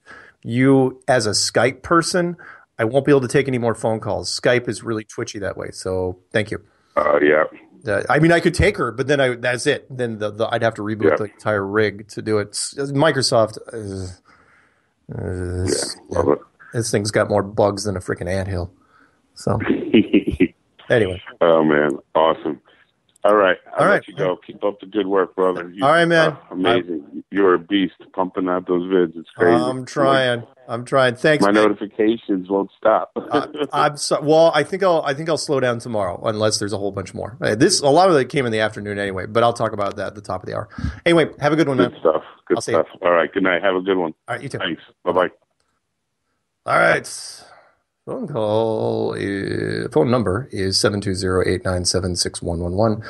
you as a Skype person, I won't be able to take any more phone calls. Skype is really twitchy that way. So thank you. Yeah. I mean, I could take her, but then that's it. Then I'd have to reboot the entire rig to do it. Microsoft, love it. This thing's got more bugs than a freaking anthill. So anyway. Oh, man. Awesome. All right. I'll let you go. Keep up the good work, brother. All right, man. Amazing. You're a beast pumping out those vids. It's crazy. I'm trying. Thanks. My notifications won't stop. I'm so, well. I think I'll slow down tomorrow unless there's a whole bunch more. A lot of it came in the afternoon anyway, but I'll talk about that at the top of the hour. Anyway, have a good one, man. Good stuff. Good stuff. All right. Good night. Have a good one. All right. You too. Thanks. Bye bye. All right. Phone number is 720-897-6111.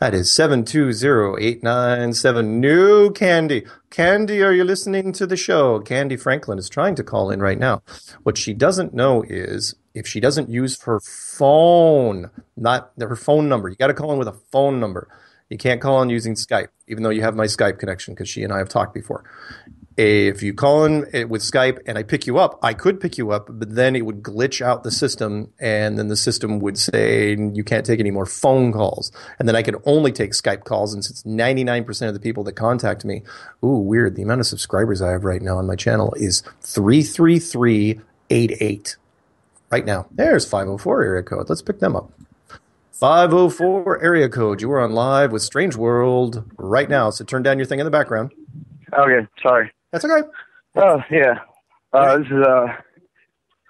That is 720-897. New Candy. Candy, are you listening to the show? Candy Franklin is trying to call in right now. What she doesn't know is if she doesn't use her phone, not her phone number. You got to call in with a phone number. You can't call in using Skype, even though you have my Skype connection, because she and I have talked before. If you call in with Skype and I could pick you up, but then it would glitch out the system, and then the system would say you can't take any more phone calls. And then I could only take Skype calls, and since 99% of the people that contact me, ooh, weird, the amount of subscribers I have right now on my channel is 33388 right now. There's 504 area code. Let's pick them up. 504 area code. You are on live with Strange World right now, so turn down your thing in the background. Okay, sorry. That's okay. Oh, yeah. This is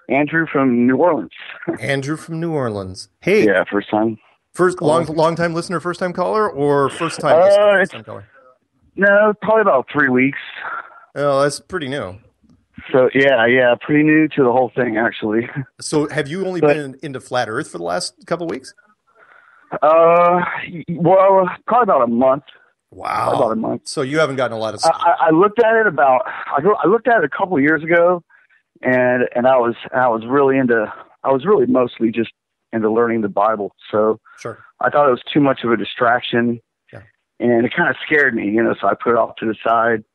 Andrew from New Orleans. Andrew from New Orleans. Hey. Yeah, first time. First long-time listener, first-time caller, or first-time listener, first-time caller? No, probably about 3 weeks. Oh, that's pretty new. So, yeah, pretty new to the whole thing, actually. So have you only been into Flat Earth for the last couple weeks? Well, probably about a month. Wow. About a month. So you haven't gotten a lot of stuff. I looked at it a couple of years ago, and I was really mostly just into learning the Bible. So sure. I thought it was too much of a distraction, and it kind of scared me, so I put it off to the side.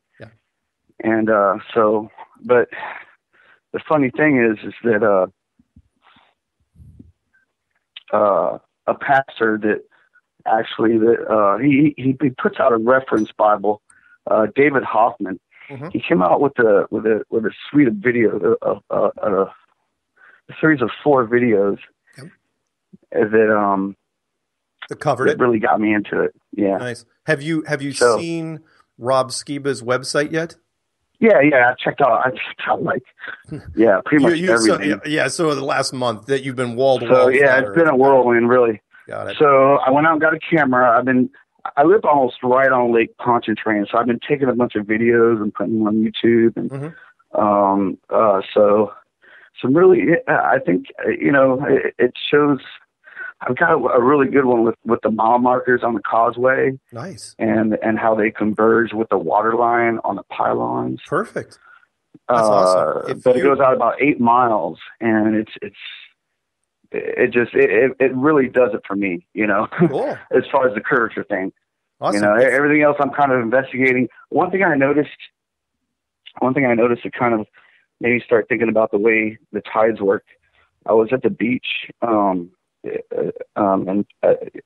And so, but the funny thing is that a pastor that actually that he puts out a reference Bible, David Hoffman. Mm-hmm. He came out with a suite of videos, a series of 4 videos. Okay. That that covered it. Really got me into it. Yeah. Nice. Have you seen Rob Skiba's website yet? Yeah, I checked out like, yeah, pretty much everything. So, yeah, so the last month that you've been wall-to-wall. So, yeah, it's been a whirlwind, really. Got it. So I went out and got a camera. I live almost right on Lake Pontchartrain, so I've been taking a bunch of videos and putting them on YouTube. And so some really, I think, you know, it shows. I've got a really good one with the mile markers on the causeway. Nice. And how they converge with the water line on the pylons. Perfect. That's awesome. It goes out about 8 miles, and it really does it for me, you know, cool. As far as the curvature thing. Awesome. You know, everything else I'm kind of investigating. One thing I noticed to kind of maybe start thinking about the way the tides work. I was at the beach, in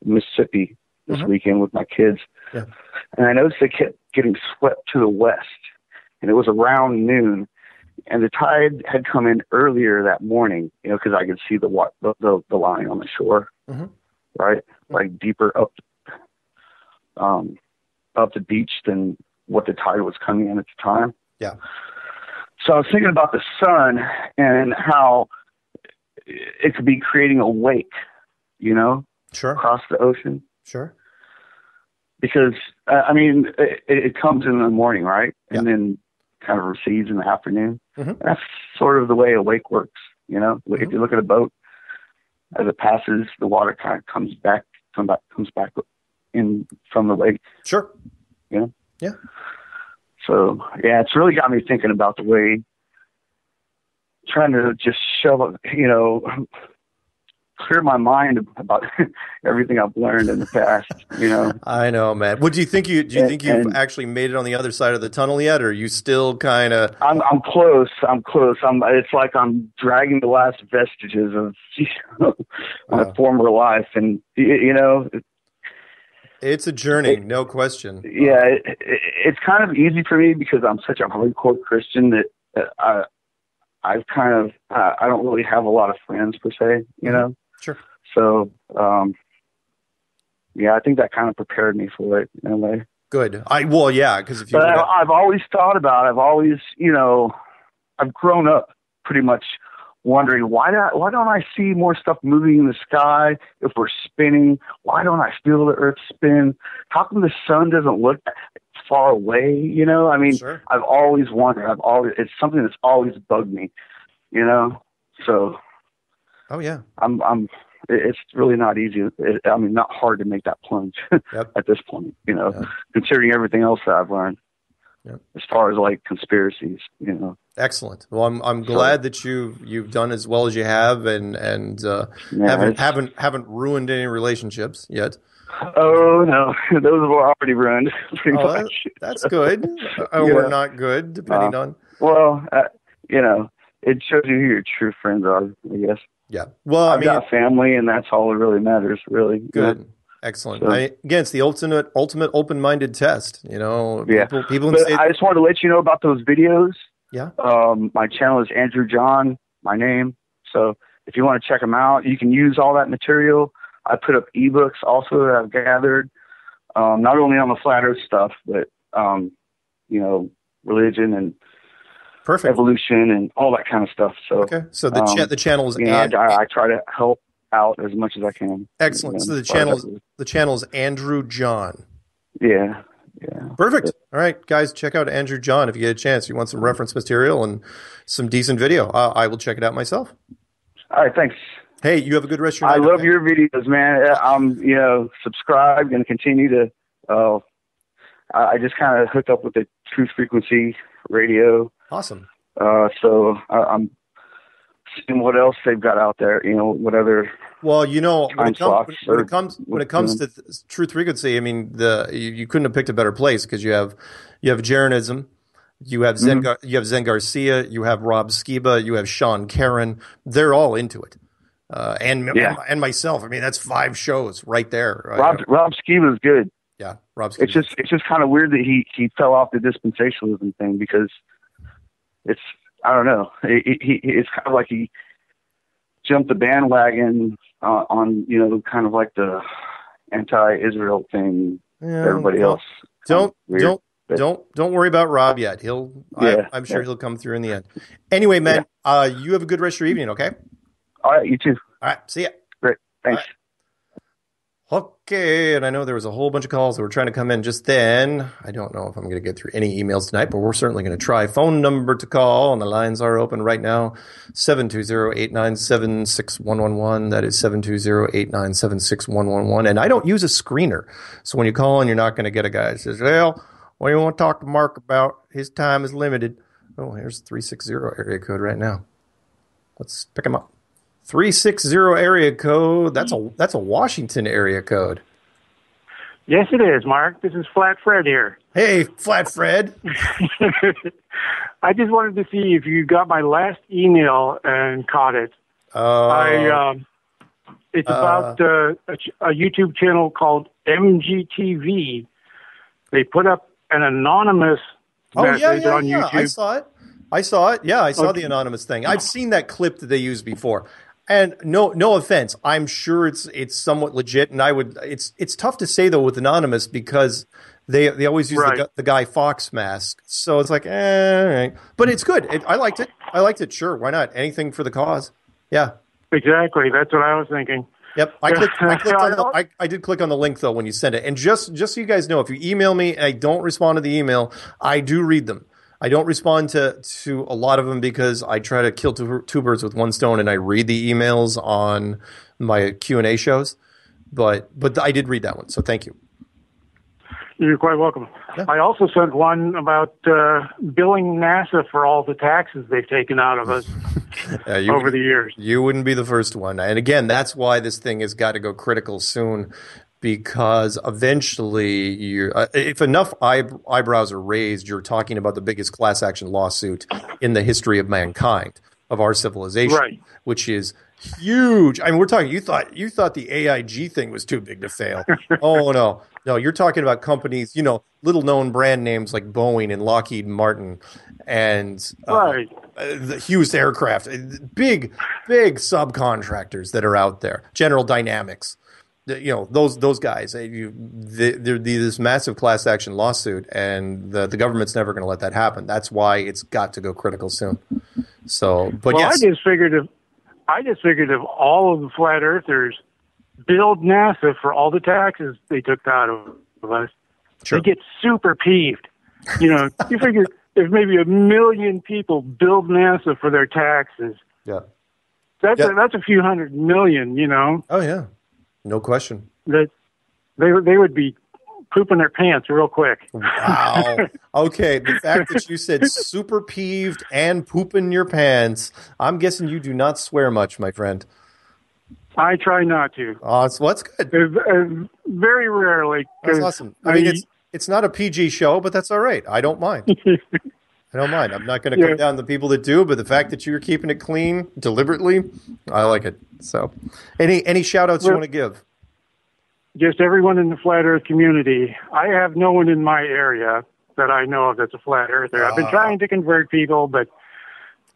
Mississippi this weekend with my kids, and I noticed they kept getting swept to the west, and it was around noon, and the tide had come in earlier that morning, you know, because I could see the line on the shore, right, like deeper up the beach than what the tide was coming in at the time. Yeah. So I was thinking about the sun and how it could be creating a wake, you know, across the ocean. Sure. Because, it comes in the morning, right? Yeah. And then kind of recedes in the afternoon. Mm-hmm. That's sort of the way a wake works, you know? Mm-hmm. If you look at a boat, as it passes, the water kind of comes back in from the wake. Sure. You know? Yeah. So, yeah, it's really got me thinking about the way, trying to just shove, you know, clear my mind about everything I've learned in the past, you know. I know, man. What do you think you've actually made it on the other side of the tunnel yet, or are you still kind of? I'm close. It's like I'm dragging the last vestiges of, you know, my former life, and you know. It's a journey, no question. Yeah, it's kind of easy for me because I'm such a hardcore Christian that I don't really have a lot of friends per se, you know? Sure. So, I think that kind of prepared me for it in a way. Good. I've always thought about it. I've always, you know, I've grown up pretty much wondering why don't I see more stuff moving in the sky if we're spinning? Why don't I feel the earth spin? How come the sun doesn't look far away, you know? I mean, sure. I've always wondered. It's something that's always bugged me, you know. So, oh yeah, it's really not easy. Not hard to make that plunge at this point, you know, considering everything else that I've learned as far as like conspiracies, you know. Excellent. Well, I'm glad that you've done as well as you have, and haven't ruined any relationships yet. Oh no, those were already ruined. Pretty much. That's good. We're not good, depending on. Well, you know, it shows you who your true friends are, I guess. Yeah. Well, I've got family, and that's all that really matters. Really good. Yeah. Excellent. So, again, it's the ultimate open-minded test. You know. Yeah. I just wanted to let you know about those videos. Yeah. My channel is Andrew John, my name. So if you want to check them out, you can use all that material. I put up ebooks also that I've gathered, not only on the flat earth stuff, but, you know, religion and evolution and all that kind of stuff. So, so the channel is, I try to help out as much as I can. Excellent. So the channel is Andrew John. Yeah. Yeah. Perfect. All right, guys, check out Andrew John if you get a chance. If you want some reference material and some decent video, I will check it out myself. All right. Thanks. Hey, you have a good rest of your night. I love your videos, man. I'm, you know, subscribed and continue to. I just kind of hooked up with the Truth Frequency Radio. Awesome. So I'm seeing what else they've got out there. You know, what other. Well, you know, when it comes to Truth Frequency, I mean, you couldn't have picked a better place because you have Jeranism. You have Zen, you have Zen Garcia, you have Rob Skiba, you have Sean Karen. They're all into it, and myself. I mean, that's 5 shows right there. Rob Skiba's good. Yeah, Rob Skiba. It's just kind of weird that he fell off the dispensationalism thing, because it's, I don't know. It's kind of like he jumped the bandwagon on, you know, kind of like the anti-Israel thing. Yeah, everybody else. Don't worry about Rob yet. I'm sure he'll come through in the end. Anyway, man, you have a good rest of your evening, okay? All right, you too. All right, see ya. Great, thanks. Right. Okay, and I know there was a whole bunch of calls that were trying to come in just then. I don't know if I'm going to get through any emails tonight, but we're certainly going to try. Phone number to call, and the lines are open right now, 720-897-6111. That is 720-897-6111. And I don't use a screener, so when you call in, you're not going to get a guy that says, well, what do you want to talk to Mark about? His time is limited. Oh, here's 360 area code right now. Let's pick him up. 360 area code. That's a Washington area code. Yes, it is, Mark. This is Flat Fred here. Hey, Flat Fred. I just wanted to see if you got my last email and caught it. It's about a YouTube channel called MGTV. They put up an anonymous message on YouTube. I saw it. Yeah, I saw the anonymous thing. I've seen that clip that they used before. And no offense, I'm sure it's somewhat legit. And I would. It's tough to say though with anonymous, because they always use the Guy Fawkes mask. So it's like, all right. But it's good. I liked it. Sure, why not? Anything for the cause. Yeah. Exactly. That's what I was thinking. Yep, I did click on the link, though, when you sent it. And just so you guys know, if you email me and I don't respond to the email, I do read them. I don't respond to a lot of them because I try to kill two birds with one stone, and I read the emails on my Q&A shows. But I did read that one, so thank you. You're quite welcome. Yeah. I also sent one about billing NASA for all the taxes they've taken out of us over the years. You wouldn't be the first one. And again, that's why this thing has got to go critical soon, because eventually, if enough eyebrows are raised, you're talking about the biggest class action lawsuit in the history of mankind, of our civilization, which is huge. I mean, we're talking, you thought the AIG thing was too big to fail. Oh, no. No, you're talking about companies, you know, little-known brand names like Boeing and Lockheed Martin and the Hughes Aircraft, big subcontractors that are out there, General Dynamics, you know, those guys. They're this massive class action lawsuit, and the government's never going to let that happen. That's why it's got to go critical soon. So, but yes. I just figured if all of the flat earthers billed NASA for all the taxes they took out of us, sure, they get super peeved. You know, you figure there's maybe 1 million people billed NASA for their taxes. Yeah, that's a few hundred million. You know. Oh yeah, no question. That they would be pooping their pants real quick. Wow. Okay, the fact that you said super peeved and pooping your pants, I'm guessing you do not swear much, my friend. I try not to. Oh, so that's good. Very rarely. That's awesome. I mean, it's not a PG show, but that's all right. I don't mind. I don't mind. I'm not going to come down on the people that do, but the fact that you're keeping it clean deliberately, I like it. So, any shout-outs you want to give? Just everyone in the Flat Earth community. I have no one in my area that I know of that's a Flat Earther. I've been trying to convert people, but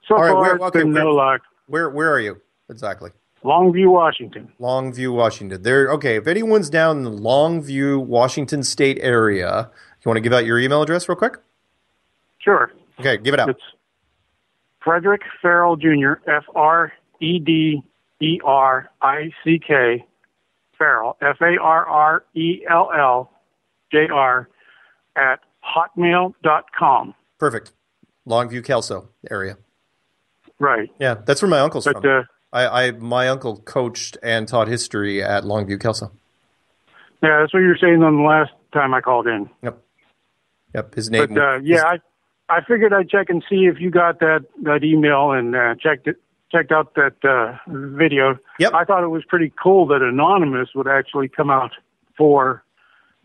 so far, no luck. Where are you exactly? Longview, Washington. Longview, Washington. There. Okay, if anyone's down in the Longview, Washington State area, you want to give out your email address real quick? Sure. Okay, give it out. It's Frederick Farrell Jr., F-R-E-D-E-R-I-C-K, Farrell, F-A-R-R-E-L-L, J-R, at hotmail.com. Perfect. Longview, Kelso area. Right. Yeah, that's where my uncle's from. My uncle coached and taught history at Longview Kelso. Yeah, that's what you were saying on the last time I called in. Yep. His name. But I figured I'd check and see if you got that email and checked out that video. Yep. I thought it was pretty cool that Anonymous would actually come out for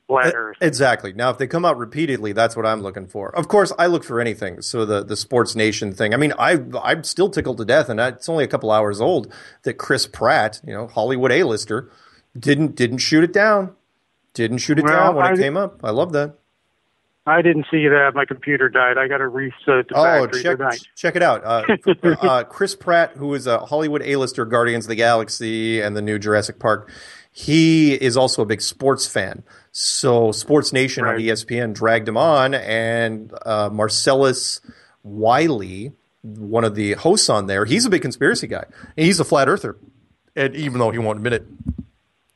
flat Earth. Exactly. Now, if they come out repeatedly, that's what I'm looking for. Of course, I look for anything. So the Sports Nation thing. I mean, I'm still tickled to death, and it's only a couple hours old, that Chris Pratt, Hollywood A-lister, didn't shoot it down. Didn't shoot it down when it came up. I love that. I didn't see that. My computer died. I got to reset the factory tonight. Check it out. Chris Pratt, who is a Hollywood A-lister, Guardians of the Galaxy, and the new Jurassic Park, he is also a big sports fan. So Sports Nation on ESPN dragged him on, and Marcellus Wiley, one of the hosts on there, he's a big conspiracy guy. And he's a flat earther, and even though he won't admit it.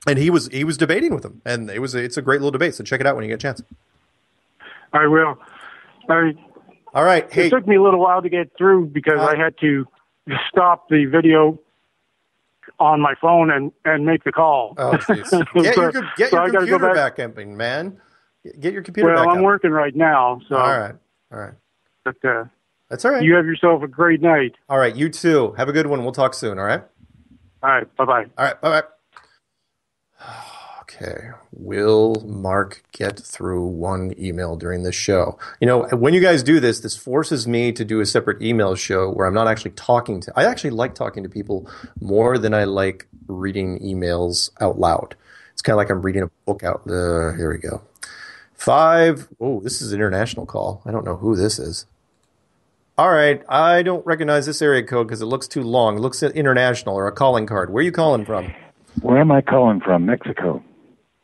And he was debating with him, and it's a great little debate. So check it out when you get a chance. I will. All right. Hey. It took me a little while to get through because I had to stop the video on my phone and make the call. Oh, jeez. Get your computer back, man. Get your computer back up. Well, I'm working right now. So. All right. But, that's all right. You have yourself a great night. All right. You too. Have a good one. We'll talk soon. All right? All right. Bye-bye. All right. Bye-bye. Okay, will Mark get through one email during this show? When you guys do this forces me to do a separate email show where I'm not actually talking to... I actually like talking to people more than I like reading emails out loud. It's kind of like I'm reading a book out... here we go. This is an international call. I don't know who this is. All right, I don't recognize this area code because it looks too long. It looks international or a calling card. Where are you calling from? Where am I calling from? Mexico.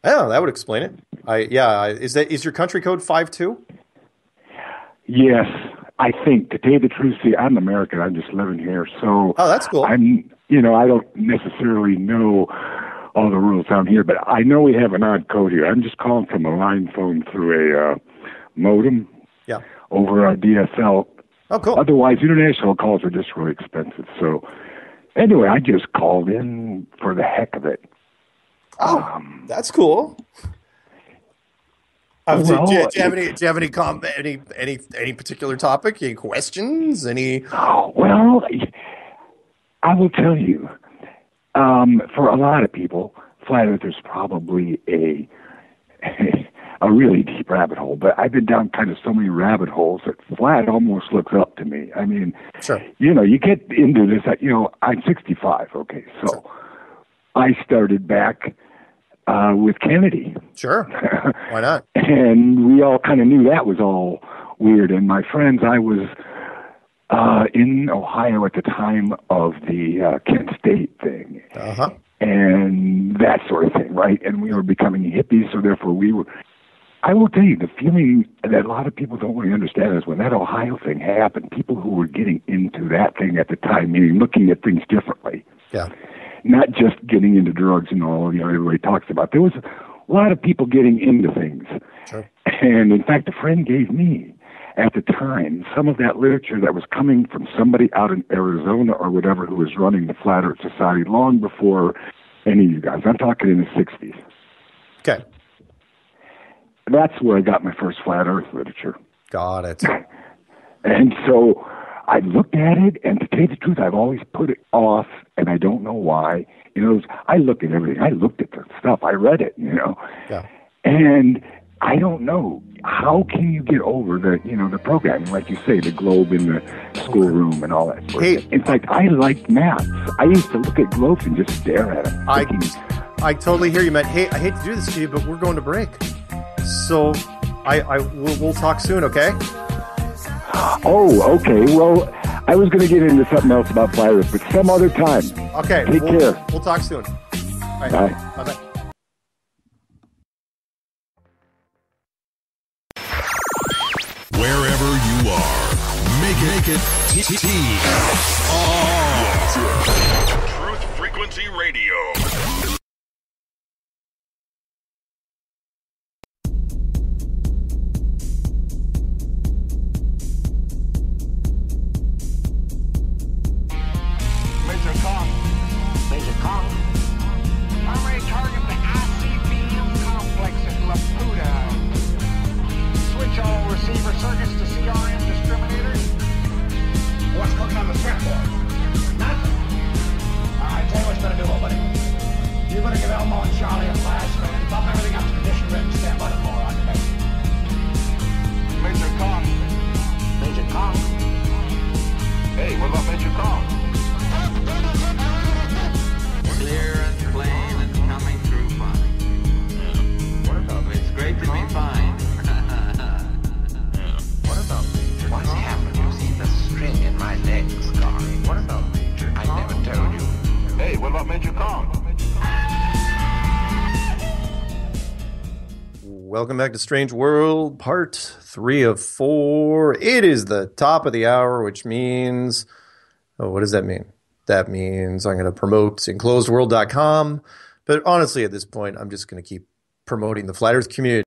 Oh, that would explain it. Is your country code 52? Yes, I think. To tell you the truth, I'm American. I'm just living here, so. Oh, that's cool. I don't necessarily know all the rules down here, but I know we have an odd code here. I'm just calling from a line phone through a modem. Yeah. Over a DSL. Oh, cool. Otherwise, international calls are just really expensive. So, anyway, I just called in for the heck of it. Oh, that's cool. Do you have any particular topic? Any questions? Well, I will tell you. For a lot of people, flat earth is probably a really deep rabbit hole. But I've been down kind of so many rabbit holes that flat almost looks up to me. I mean, sure. You get into this. I'm 65. Okay, so. Sure. I started back with Kennedy. Sure. Why not? And we all kind of knew that was all weird. And my friends, I was in Ohio at the time of the Kent State thing. Uh-huh. And that sort of thing, right? And we were becoming hippies, so therefore we were... I will tell you, the feeling that a lot of people don't really understand is when that Ohio thing happened, people who were getting into that thing at the time, meaning looking at things differently. Yeah. Not just getting into drugs and all, everybody talks about. There was a lot of people getting into things. Sure. And, in fact, a friend gave me, at the time, some of that literature that was coming from somebody out in Arizona or whatever who was running the Flat Earth Society long before any of you guys. I'm talking in the 60s. Okay. That's where I got my first Flat Earth literature. Got it. And so... I looked at it, and to tell you the truth, I've always put it off, and I don't know why. I look at everything. I looked at the stuff. I read it, Yeah. And I don't know. How can you get over the programming, like you say, the globe in the schoolroom and all that sort of thing. In fact, I like maps. I used to look at globes and just stare at them. I totally hear you, man. Hey, I hate to do this to you, but we're going to break. So we'll talk soon, okay? Oh, okay. Well, I was going to get into something else about flat earth, but some other time. Okay. Take care. We'll talk soon. All right. Bye. Bye-bye. Wherever you are, make it TTR. Truth Frequency Radio. All receiver circuits to CRN discriminators. What's cooking on the fretboard? Nothing. I tell you what's gonna do, buddy. You Hey, what about Venture Call? Clear and plain and coming through fine. Yeah. What about it's great to be fine. Yeah. What about Venture Call? What's happened? You see the string in my legs, Carl. What about Venture Call? I never told you. Hey, what about Venture Call? Welcome back to Strange World, part 3 of 4. It is the top of the hour, which means, oh, what does that mean? That means I'm going to promote enclosedworld.com. But honestly, at this point, I'm just going to keep promoting the Flat Earth community.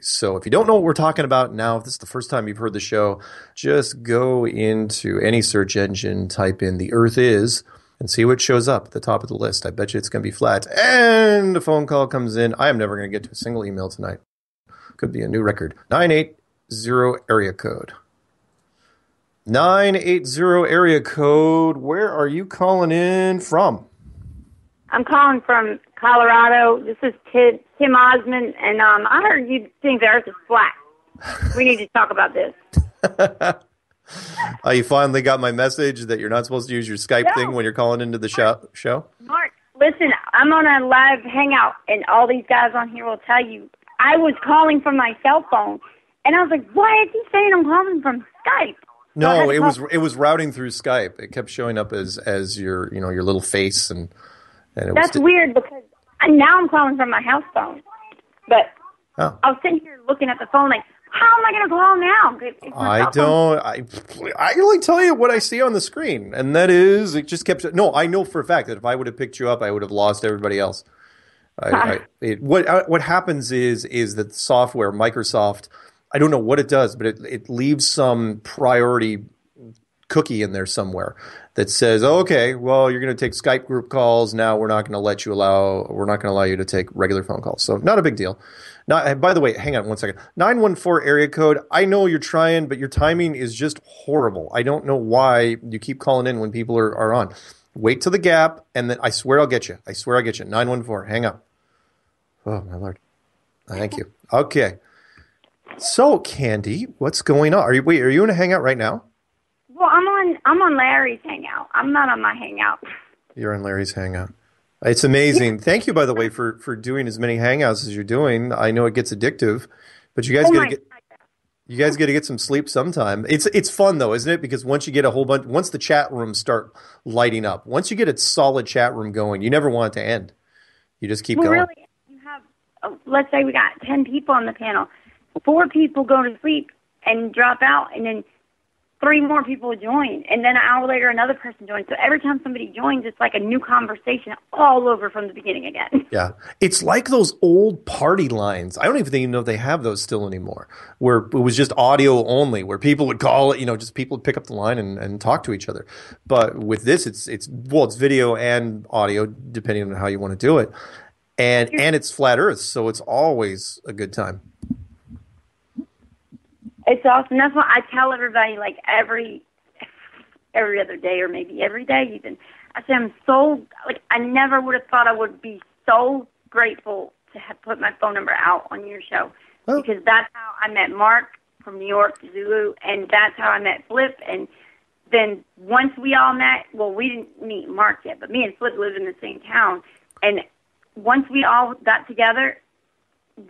So if you don't know what we're talking about now, if this is the first time you've heard the show, just go into any search engine, type in "the Earth is" and see what shows up at the top of the list. I bet you it's going to be flat. And a phone call comes in. I am never going to get to a single email tonight. Could be a new record. 980 area code. 980 area code. Where are you calling in from? I'm calling from Colorado. This is Tim Osman, and I heard you think the Earth is flat. We need to talk about this. You finally got my message that you're not supposed to use your Skype thing when you're calling into the show? Mark, listen, I'm on a live hangout, and all these guys on here will tell you I was calling from my cell phone, and I was like, "Why is he saying I'm calling from Skype?" No, so it was routing through Skype. It kept showing up as your your little face, and it that's was weird because now I'm calling from my house phone, but I was sitting here looking at the phone like, "How am I going to call now?" It's I don't. I can only tell you what I see on the screen, and that is it. Just kept I know for a fact that if I would have picked you up, I would have lost everybody else. What happens is that software, Microsoft, I don't know what it does, but it leaves some priority cookie in there somewhere that says, okay, well, you're going to take Skype group calls now. We're not going to allow you to take regular phone calls. So not a big deal. By the way, hang on one second. 914 area code. I know you're trying, but your timing is just horrible. I don't know why you keep calling in when people are on. Wait till the gap, and then I swear I'll get you. 914. Hang up. Oh, my Lord. Thank you. Okay. So, Candy, what's going on? Are you in a hangout right now? Well, I'm on Larry's hangout. I'm not on my hangout. You're on Larry's hangout. It's amazing. Thank you, by the way, for doing as many hangouts as you're doing. I know it gets addictive, but you guys you guys got to get some sleep sometime. It's fun though, isn't it? Because once you get a whole bunch, once the chat rooms start lighting up, once you get a solid chat room going, you never want it to end. You just keep going. Really, you have, let's say we got 10 people on the panel. 4 people go to sleep and drop out, and then 3 more people join, and then an hour later another person joins. So every time somebody joins, it's like a new conversation all over from the beginning again. Yeah. It's like those old party lines. I don't even know if they have those still anymore, where it was just audio only, where people would call it, just people would pick up the line and talk to each other. But with this, it's video and audio, depending on how you want to do it. And it's flat Earth, so it's always a good time. It's awesome. That's why I tell everybody, like, every other day or maybe every day even, I say I'm so, like, I never would have thought I would be so grateful to have put my phone number out on your show. Oh. Because that's how I met Mark from New York, Zulu, and that's how I met Flip. And then once we all met, well, we didn't meet Mark yet, but me and Flip lived in the same town. And once we all got together,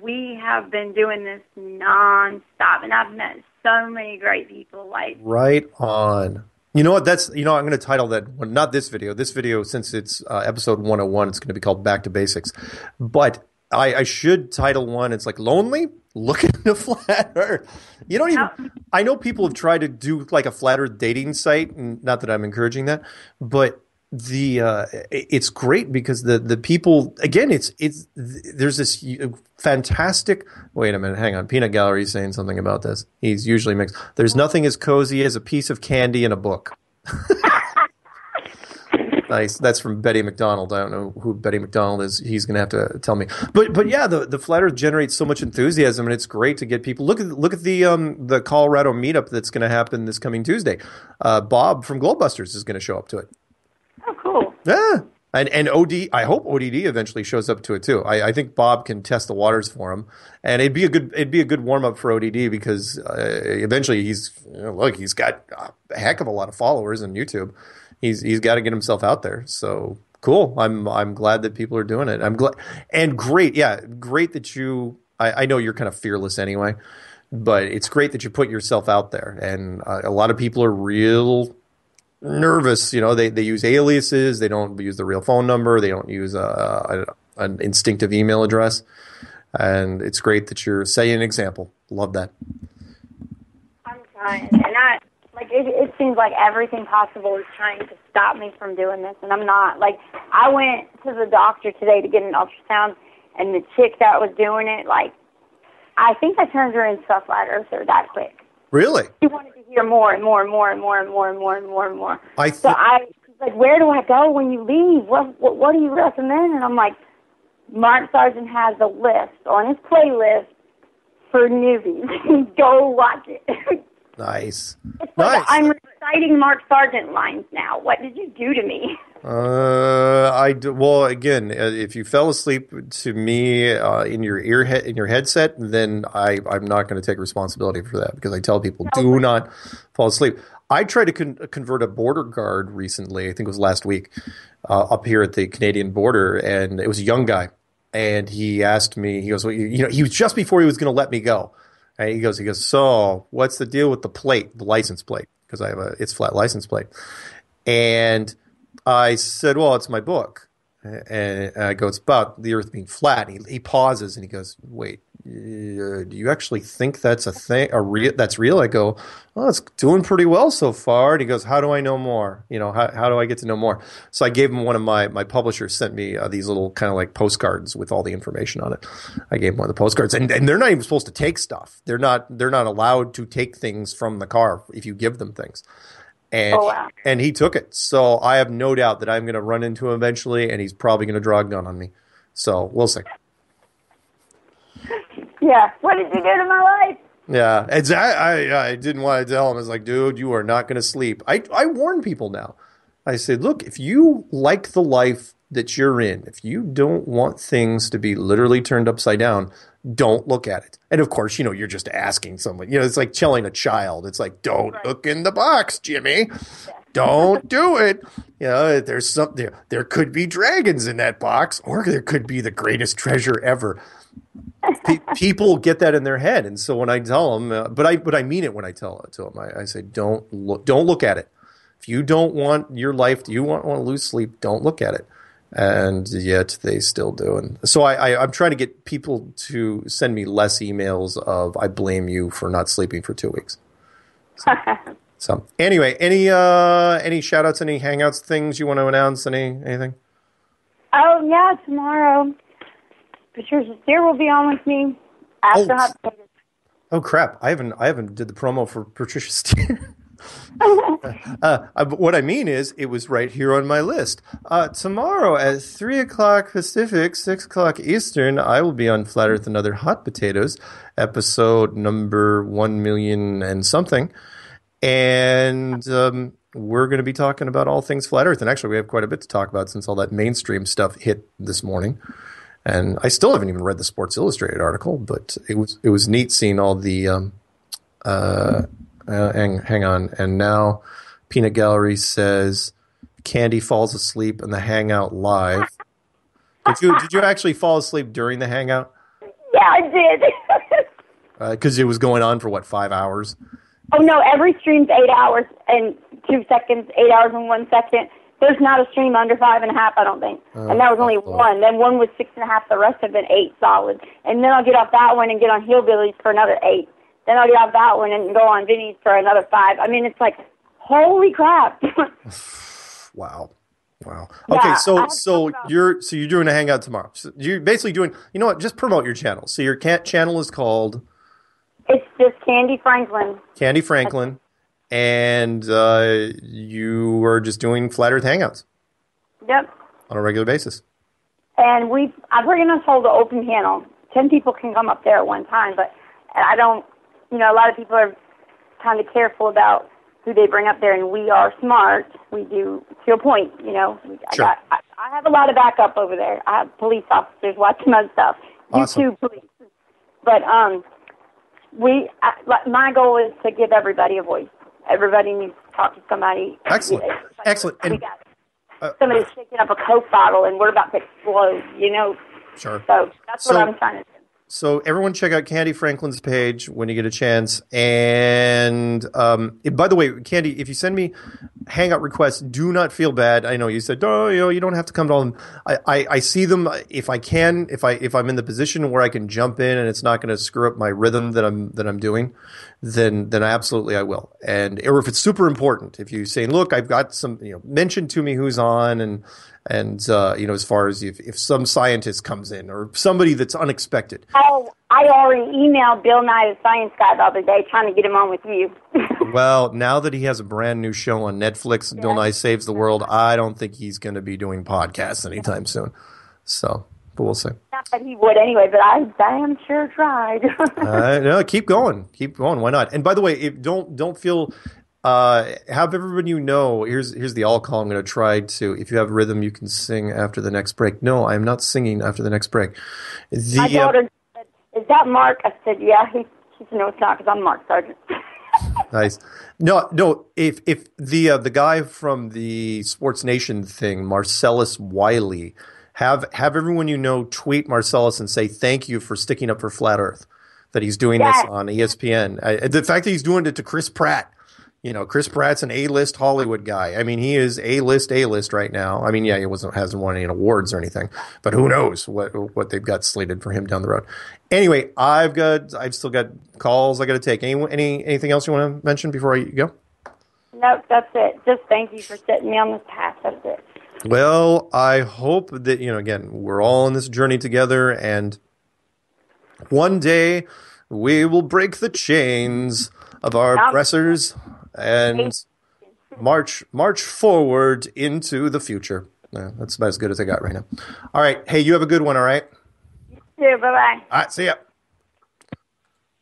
we have been doing this nonstop, and I've met so many great people. Like, right on. You know what? I'm going to title that one, not this video. This video, since it's episode 101, it's going to be called "Back to Basics." But I should title one. It's like "Lonely Looking to Flat Earth." You don't even. I know people have tried to do like a flat Earth dating site, and not that I'm encouraging that, but. It's great because the people, again, there's this fantastic, wait a minute, hang on, Peanut Gallery is saying something about this. He's usually mixed. There's nothing as cozy as a piece of candy and a book. Nice. That's from Betty McDonald. I don't know who Betty McDonald is. He's going to have to tell me. But yeah, the Flat Earth generates so much enthusiasm, and it's great to get people. Look at the Colorado meetup that's going to happen this coming Tuesday. Bob from Globebusters is going to show up to it. Oh, cool. Yeah, And OD, I hope ODD eventually shows up to it too. I think Bob can test the waters for him, and it'd be a good warm up for ODD because eventually he's got a heck of a lot of followers on YouTube. He's got to get himself out there. So cool. I'm glad that people are doing it. I'm glad and great. Yeah, great that you. I know you're kind of fearless anyway, but it's great that you put yourself out there. And a lot of people are real nervous, you know, they use aliases, they don't use the real phone number, they don't use an instinctive email address, and it's great that you're setting an example. Love that. I'm trying, and I like it seems like everything possible is trying to stop me from doing this, and I'm not. Like, I went to the doctor today to get an ultrasound, and the chick that was doing it, like, I think I turned her into a flat earther that quick. Really? She wanted to hear more and more and more and more and more and more and more and more. So where do I go when you leave? What do you recommend? And I'm like, Mark Sargent has a list on his playlist for newbies. Go watch it. Nice. It's like nice. I'm reciting Mark Sargent lines now. What did you do to me? Well, again, if you fell asleep to me in your headset, then I'm not going to take responsibility for that, because I tell people do not fall asleep. I tried to convert a border guard recently. I think it was last week up here at the Canadian border, and it was a young guy, and he asked me. He goes, well, you know, he was just before he was going to let me go. And he goes, so what's the deal with the plate, the license plate? Because I have it's flat license plate. And I said, well, it's my book. And I go, it's about the earth being flat. And he pauses and he goes, wait, do you actually think that's a thing, that's real? I go, well, it's doing pretty well so far. And he goes, how do I know more? You know, how do I get to know more? So I gave him one of my publishers sent me these little kind of like postcards with all the information on it. I gave him one of the postcards, and they're not even supposed to take stuff. They're not allowed to take things from the car if you give them things. And, oh, wow. And he took it. So I have no doubt that I'm going to run into him eventually, and he's probably going to draw a gun on me. So we'll see. Yeah. What did you do to my life? Yeah. I didn't want to tell him. I was like, dude, you are not going to sleep. I warn people now. I say, look, if you like the life that you're in, if you don't want things to be literally turned upside down, don't look at it. And of course, you know, you're just asking someone, you know, it's like telling a child, it's like, don't look in the box, Jimmy. Yeah. Don't do it. You know, there's something, there could be dragons in that box, or there could be the greatest treasure ever. People get that in their head. And so when I tell them, but I mean it when I tell it to them, I say, don't look at it. If you don't want your life, you want to lose sleep, don't look at it. And yet they still do. And so I'm trying to get people to send me less emails of I blame you for not sleeping for 2 weeks. So anyway, any shout outs, any hangouts, things you want to announce, anything? Oh yeah, tomorrow Patricia Steer will be on with me. Oh crap. I haven't did the promo for Patricia Steer. What I mean is, it was right here on my list. Tomorrow at 3 o'clock Pacific, 6 o'clock Eastern, I will be on Flat Earth and Other Hot Potatoes, episode number 1 million and something. And we're going to be talking about all things Flat Earth. And actually, we have quite a bit to talk about since all that mainstream stuff hit this morning. And I still haven't even read the Sports Illustrated article, but it was neat seeing all the... hang on. And now Peanut Gallery says Candy falls asleep in the Hangout live. Did you actually fall asleep during the Hangout? Yeah, I did. Because it was going on for, what, 5 hours? Oh, no. Every stream's 8 hours and 2 seconds, 8 hours and 1 second. There's not a stream under 5.5, I don't think. Oh, and that was only one. Then one was 6.5. The rest have been 8 solid. And then I'll get off that one and get on Hillbillies for another 8. Then I'll get off that one and go on Vinny's for another 5. I mean, it's like, holy crap! Wow. Okay, yeah, so you're doing a hangout tomorrow. So you're basically doing, you know what? Just promote your channel. So your channel is called. It's just Candy Franklin. Candy Franklin, and you are just doing Flat Earth Hangouts. Yep. On a regular basis. And we're going to hold an open panel. 10 people can come up there at one time, but I don't. You know, a lot of people are kind of careful about who they bring up there, and we are smart. We do, to a point, you know. Sure. I I have a lot of backup over there. I have police officers watching my stuff. Awesome. YouTube police. But my goal is to give everybody a voice. Everybody needs to talk to somebody. Excellent. Excellent. And, we got somebody's shaking up a Coke bottle, and we're about to explode, you know. Sure. So that's what I'm trying to do. So everyone check out Candy Franklin's page when you get a chance. And by the way, Candy, if you send me hangout requests, do not feel bad. I know you said, oh, you know, you don't have to come to all of them. I see them if I can, if I'm in the position where I can jump in and it's not going to screw up my rhythm that I'm doing, then absolutely I will. And or if it's super important, if you say, look, I've got some, you know, mention to me who's on and you know, as far as if some scientist comes in or somebody that's unexpected. Oh, I already emailed Bill Nye, the science guy, the other day, trying to get him on with you. Well, now that he has a brand new show on Netflix, yeah. Bill Nye Saves the World, I don't think he's going to be doing podcasts anytime soon. So, but we'll see. Not that he would anyway, but I damn sure tried. No, keep going. Why not? And by the way, don't feel. Have everyone you know, here's the all call I'm going to try to, if you have rhythm, you can sing after the next break. No, I'm not singing after the next break. My daughter said, is that Mark? I said, yeah. She said, no, it's not, because I'm Mark Sargent. Nice. No, if the guy from the Sports Nation thing, Marcellus Wiley, have everyone you know tweet Marcellus and say, thank you for sticking up for Flat Earth, that he's doing this on ESPN. The fact that he's doing it to Chris Pratt. You know, Chris Pratt's an A-list Hollywood guy. I mean, he is A-list right now. I mean, yeah, he hasn't won any awards or anything, but who knows what they've got slated for him down the road. Anyway, I've still got calls I got to take. Anything else you want to mention before I go? Nope, that's it. Just thank you for setting me on this path. That's it. Well, I hope that, you know, again, we're all on this journey together, and one day we will break the chains of our oppressors. And march forward into the future. Yeah, that's about as good as I got right now. All right. Hey, you have a good one, all right? You too. Bye-bye. All right. See ya.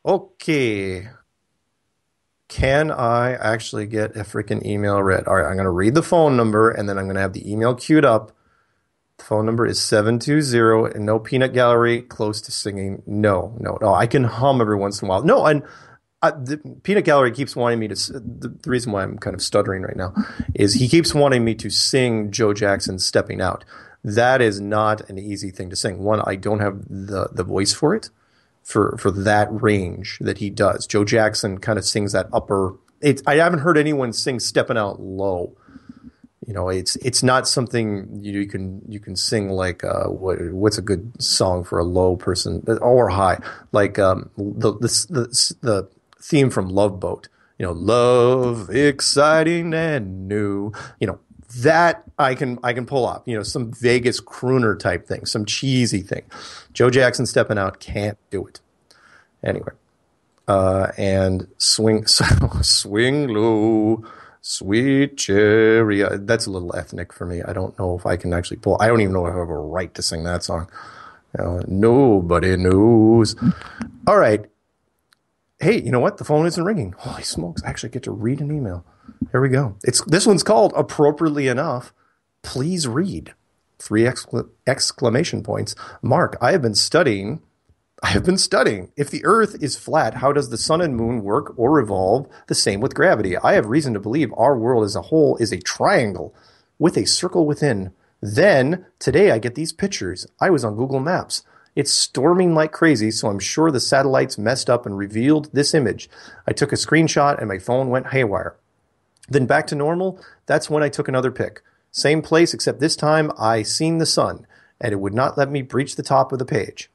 Okay. Can I actually get a freaking email read? All right. I'm going to read the phone number, and then I'm going to have the email queued up. The phone number is 720, and no peanut gallery, close to singing. No. I can hum every once in a while. No, and... the Peanut Gallery keeps wanting me to. The reason why I'm kind of stuttering right now is he keeps wanting me to sing Joe Jackson's "Stepping Out." That is not an easy thing to sing. One, I don't have the voice for it, for that range that he does. Joe Jackson kind of sings that upper. I haven't heard anyone sing "Stepping Out" low. You know, it's not something you can sing like what's a good song for a low person or high, like the theme from Love Boat, you know, love, exciting and new, you know, that I can pull up, you know, some Vegas crooner type thing, some cheesy thing. Joe Jackson stepping out, can't do it. Anyway, and swing low, sweet cherry. That's a little ethnic for me. I don't know if I can actually pull. I don't even know if I have a right to sing that song. You know, nobody knows. All right. Hey, you know what? The phone isn't ringing. Holy smokes, I actually get to read an email. Here we go. This one's called, appropriately enough, Please Read. 3 exclamation points. Mark, I have been studying. If the earth is flat, how does the sun and moon work or revolve? The same with gravity. I have reason to believe our world as a whole is a triangle with a circle within. Then, today I get these pictures. I was on Google Maps. It's storming like crazy, so I'm sure the satellites messed up and revealed this image. I took a screenshot and my phone went haywire. Then back to normal, that's when I took another pic. Same place, except this time I seen the sun, and it would not let me breach the top of the page.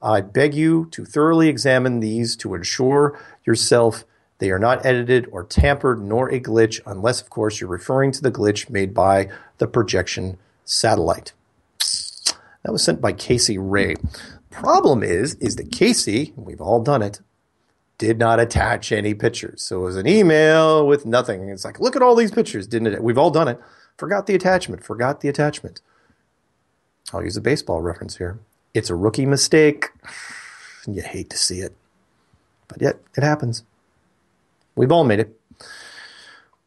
I beg you to thoroughly examine these to ensure yourself they are not edited or tampered, nor a glitch, unless, of course, you're referring to the glitch made by the projection satellite. That was sent by Casey Ray. Problem is that Casey, we've all done it, did not attach any pictures. So it was an email with nothing. It's like, look at all these pictures, didn't it? We've all done it. Forgot the attachment. I'll use a baseball reference here. It's a rookie mistake. You hate to see it. But yet, it happens. We've all made it.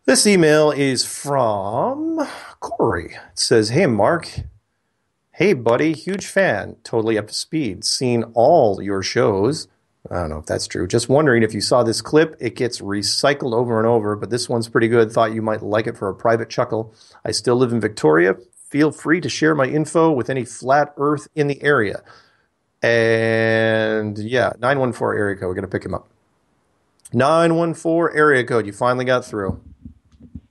This email is from Corey. It says, hey, Mark, Hey, buddy, huge fan. Totally up to speed. Seen all your shows. I don't know if that's true. Just wondering if you saw this clip. It gets recycled over and over, but this one's pretty good. Thought you might like it for a private chuckle. I still live in Victoria. Feel free to share my info with any flat earth in the area. And yeah, 914 area code. We're going to pick him up. 914 area code. You finally got through.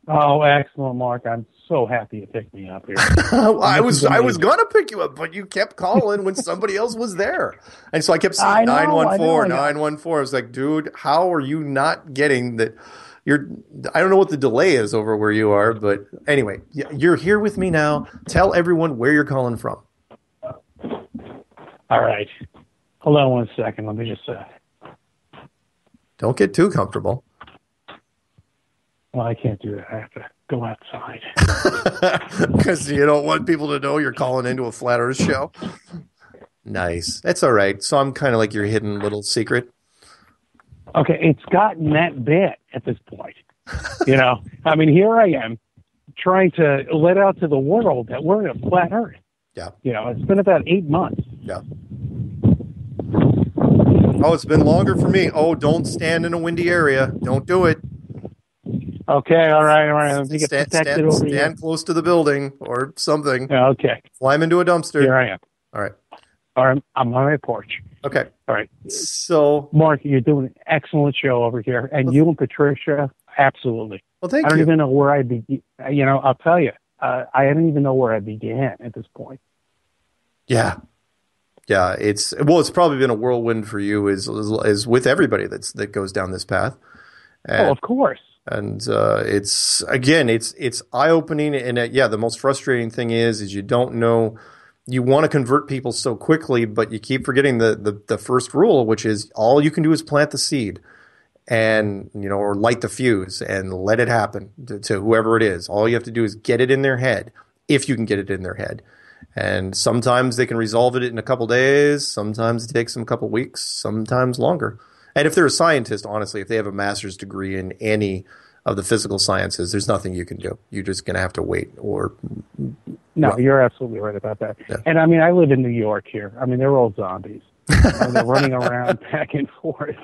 Oh, excellent, Mark. I'm so happy you picked me up here. I was going to pick you up, but you kept calling when somebody else was there. And so I kept saying 914, 914. I was like, dude, how are you not getting that? I don't know what the delay is over where you are, but anyway, you're here with me now. Tell everyone where you're calling from. All right. Hold on one second. Let me just... Don't get too comfortable. Well, I can't do that. I have to go outside. Because you don't want people to know you're calling into a Flat Earth show? Nice. That's all right. So I'm kind of like your hidden little secret. Okay, it's gotten that bad at this point. You know, I mean, here I am trying to let out to the world that we're in a Flat Earth. Yeah. You know, it's been about 8 months. Yeah. Oh, it's been longer for me. Oh, don't stand in a windy area. Don't do it. Okay, all right. Let me get protected over here. Stand close to the building or something. Okay. Climb into a dumpster. Here I am. All right. I'm on my porch. Okay. All right. So, Mark, you're doing an excellent show over here, and you and Patricia, absolutely. Well, thank you. I don't even know where I began. You know, I'll tell you, I don't even know where I began at this point. Yeah. Yeah, it's probably been a whirlwind for you, is with everybody that goes down this path. And, oh, of course. And it's, again, it's eye-opening, and the most frustrating thing is you don't know. You want to convert people so quickly, but you keep forgetting the first rule, which is all you can do is plant the seed, and or light the fuse and let it happen to whoever it is. All you have to do is get it in their head, if you can get it in their head. And sometimes they can resolve it in a couple days. Sometimes it takes them a couple weeks. Sometimes longer. And if they're a scientist, honestly, if they have a master's degree in any of the physical sciences, there's nothing you can do. You're just going to have to wait. You're absolutely right about that. Yeah. And I mean, I live in New York here. I mean, they're all zombies. They're running around back and forth.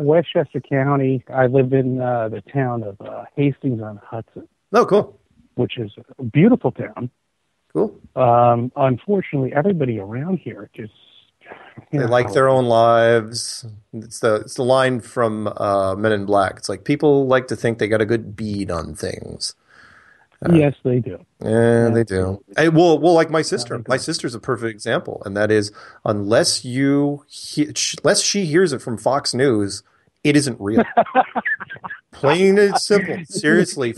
Westchester County. I live in the town of Hastings-on-Hudson. Oh, cool. Which is a beautiful town. Cool. Unfortunately, everybody around here just... They like their own lives. It's the line from Men in Black. It's like people like to think they got a good bead on things. Yes, they do. Yeah, they do. Well, like my sister. My sister's a perfect example, and that is unless she hears it from Fox News, it isn't real. Plain and simple. Seriously.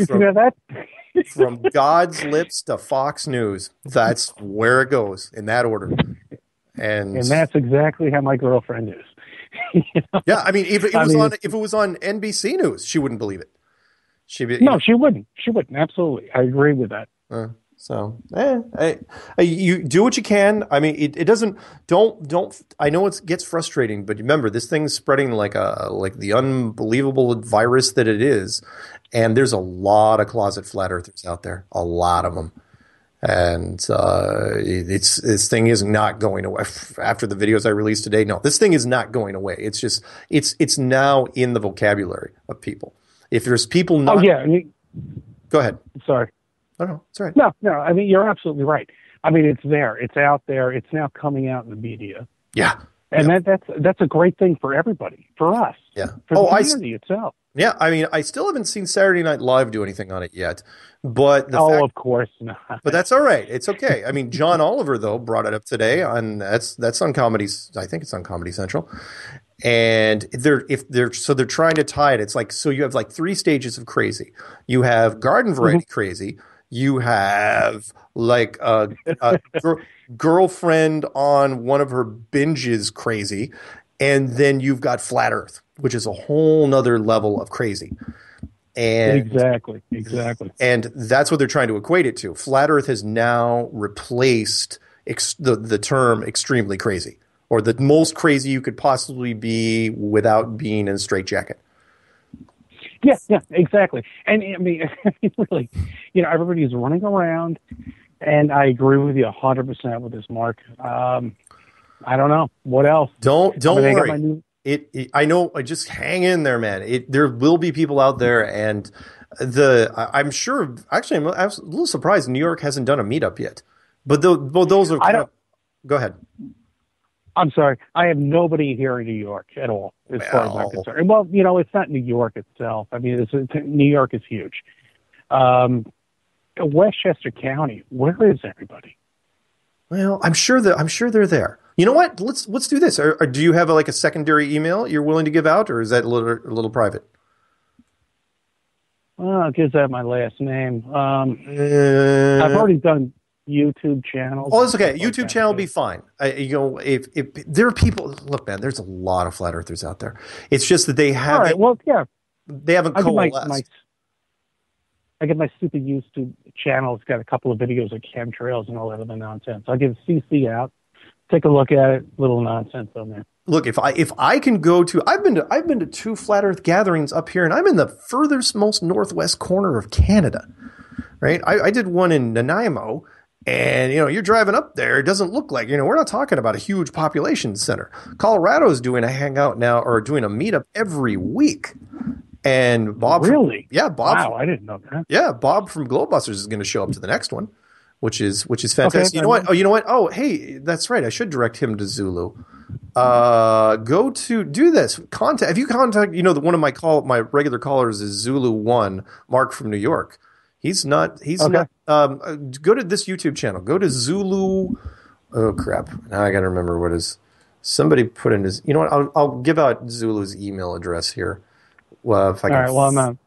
From God's lips to Fox News, that's where it goes, in that order. And that's exactly how my girlfriend is. Yeah, I mean, if it was on NBC News, she wouldn't believe it. She wouldn't. She wouldn't, absolutely. I agree with that. You do what you can. I mean, it doesn't. Don't. I know it gets frustrating, but remember, this thing's spreading like the unbelievable virus that it is, and there's a lot of closet flat earthers out there, a lot of them, and this thing is not going away. After the videos I released today, no, this thing is not going away. It's just it's now in the vocabulary of people. If there's people not, go ahead. Sorry. Oh, no, it's all right. No, I mean, you're absolutely right. I mean, it's there. It's out there. It's now coming out in the media. Yeah. And that's a great thing for everybody, for us, for the community itself. Yeah, I mean, I still haven't seen Saturday Night Live do anything on it yet. But of course not. But that's all right. It's okay. I mean, John Oliver, though, brought it up today. That's on Comedy. I think it's on Comedy Central. And they're trying to tie it. It's like, so you have like three stages of crazy. You have garden variety crazy. You have like a girlfriend on one of her binges crazy. And then you've got flat earth, which is a whole nother level of crazy. And exactly. And that's what they're trying to equate it to. Flat earth has now replaced the term extremely crazy, or the most crazy you could possibly be without being in a straitjacket. Yeah, exactly. And I mean, really, everybody's running around, And I agree with you 100% with this, Mark. I don't know what else. Don't worry. I know. Just hang in there, man. There will be people out there, and I'm sure. Actually, I'm a little surprised New York hasn't done a meetup yet. But those are. Go ahead. I'm sorry. I have nobody here in New York at all, as far as I'm concerned. Well, you know, it's not New York itself. I mean, New York is huge. Westchester County. Where is everybody? Well, I'm sure they're there. You know what? Let's do this. Or do you have a secondary email you're willing to give out, or is that a little private? Well, it gives out my last name. I've already done YouTube channels. Oh, it's okay. YouTube channel will be fine. If there are people, look, man, there's a lot of flat earthers out there. It's just that they haven't. All right. Well, yeah. They haven't coalesced. I get my stupid YouTube channel. It's got a couple of videos of chemtrails and all that other nonsense. I'll give CC out. Take a look at it. Little nonsense on there. Look, if I can go to, I've been to two flat Earth gatherings up here, and I'm in the furthest most northwest corner of Canada. Right, I did one in Nanaimo, and you're driving up there. It doesn't look like we're not talking about a huge population center. Colorado's doing a hangout now, or doing a meetup every week. And Bob, really? Bob. Wow, I didn't know that. Yeah, Bob from Globebusters is going to show up to the next one, which is fantastic. Okay, you know what? Oh, hey, that's right. I should direct him to Zulu. Go to do this. Contact. If you contact, one of my regular callers is Zulu1, Mark from New York. He's not. Go to this YouTube channel. Go to Zulu. Oh crap! Now I got to remember what is. Somebody put in his. You know what? I'll give out Zulu's email address here. Well, if I can all right. Well,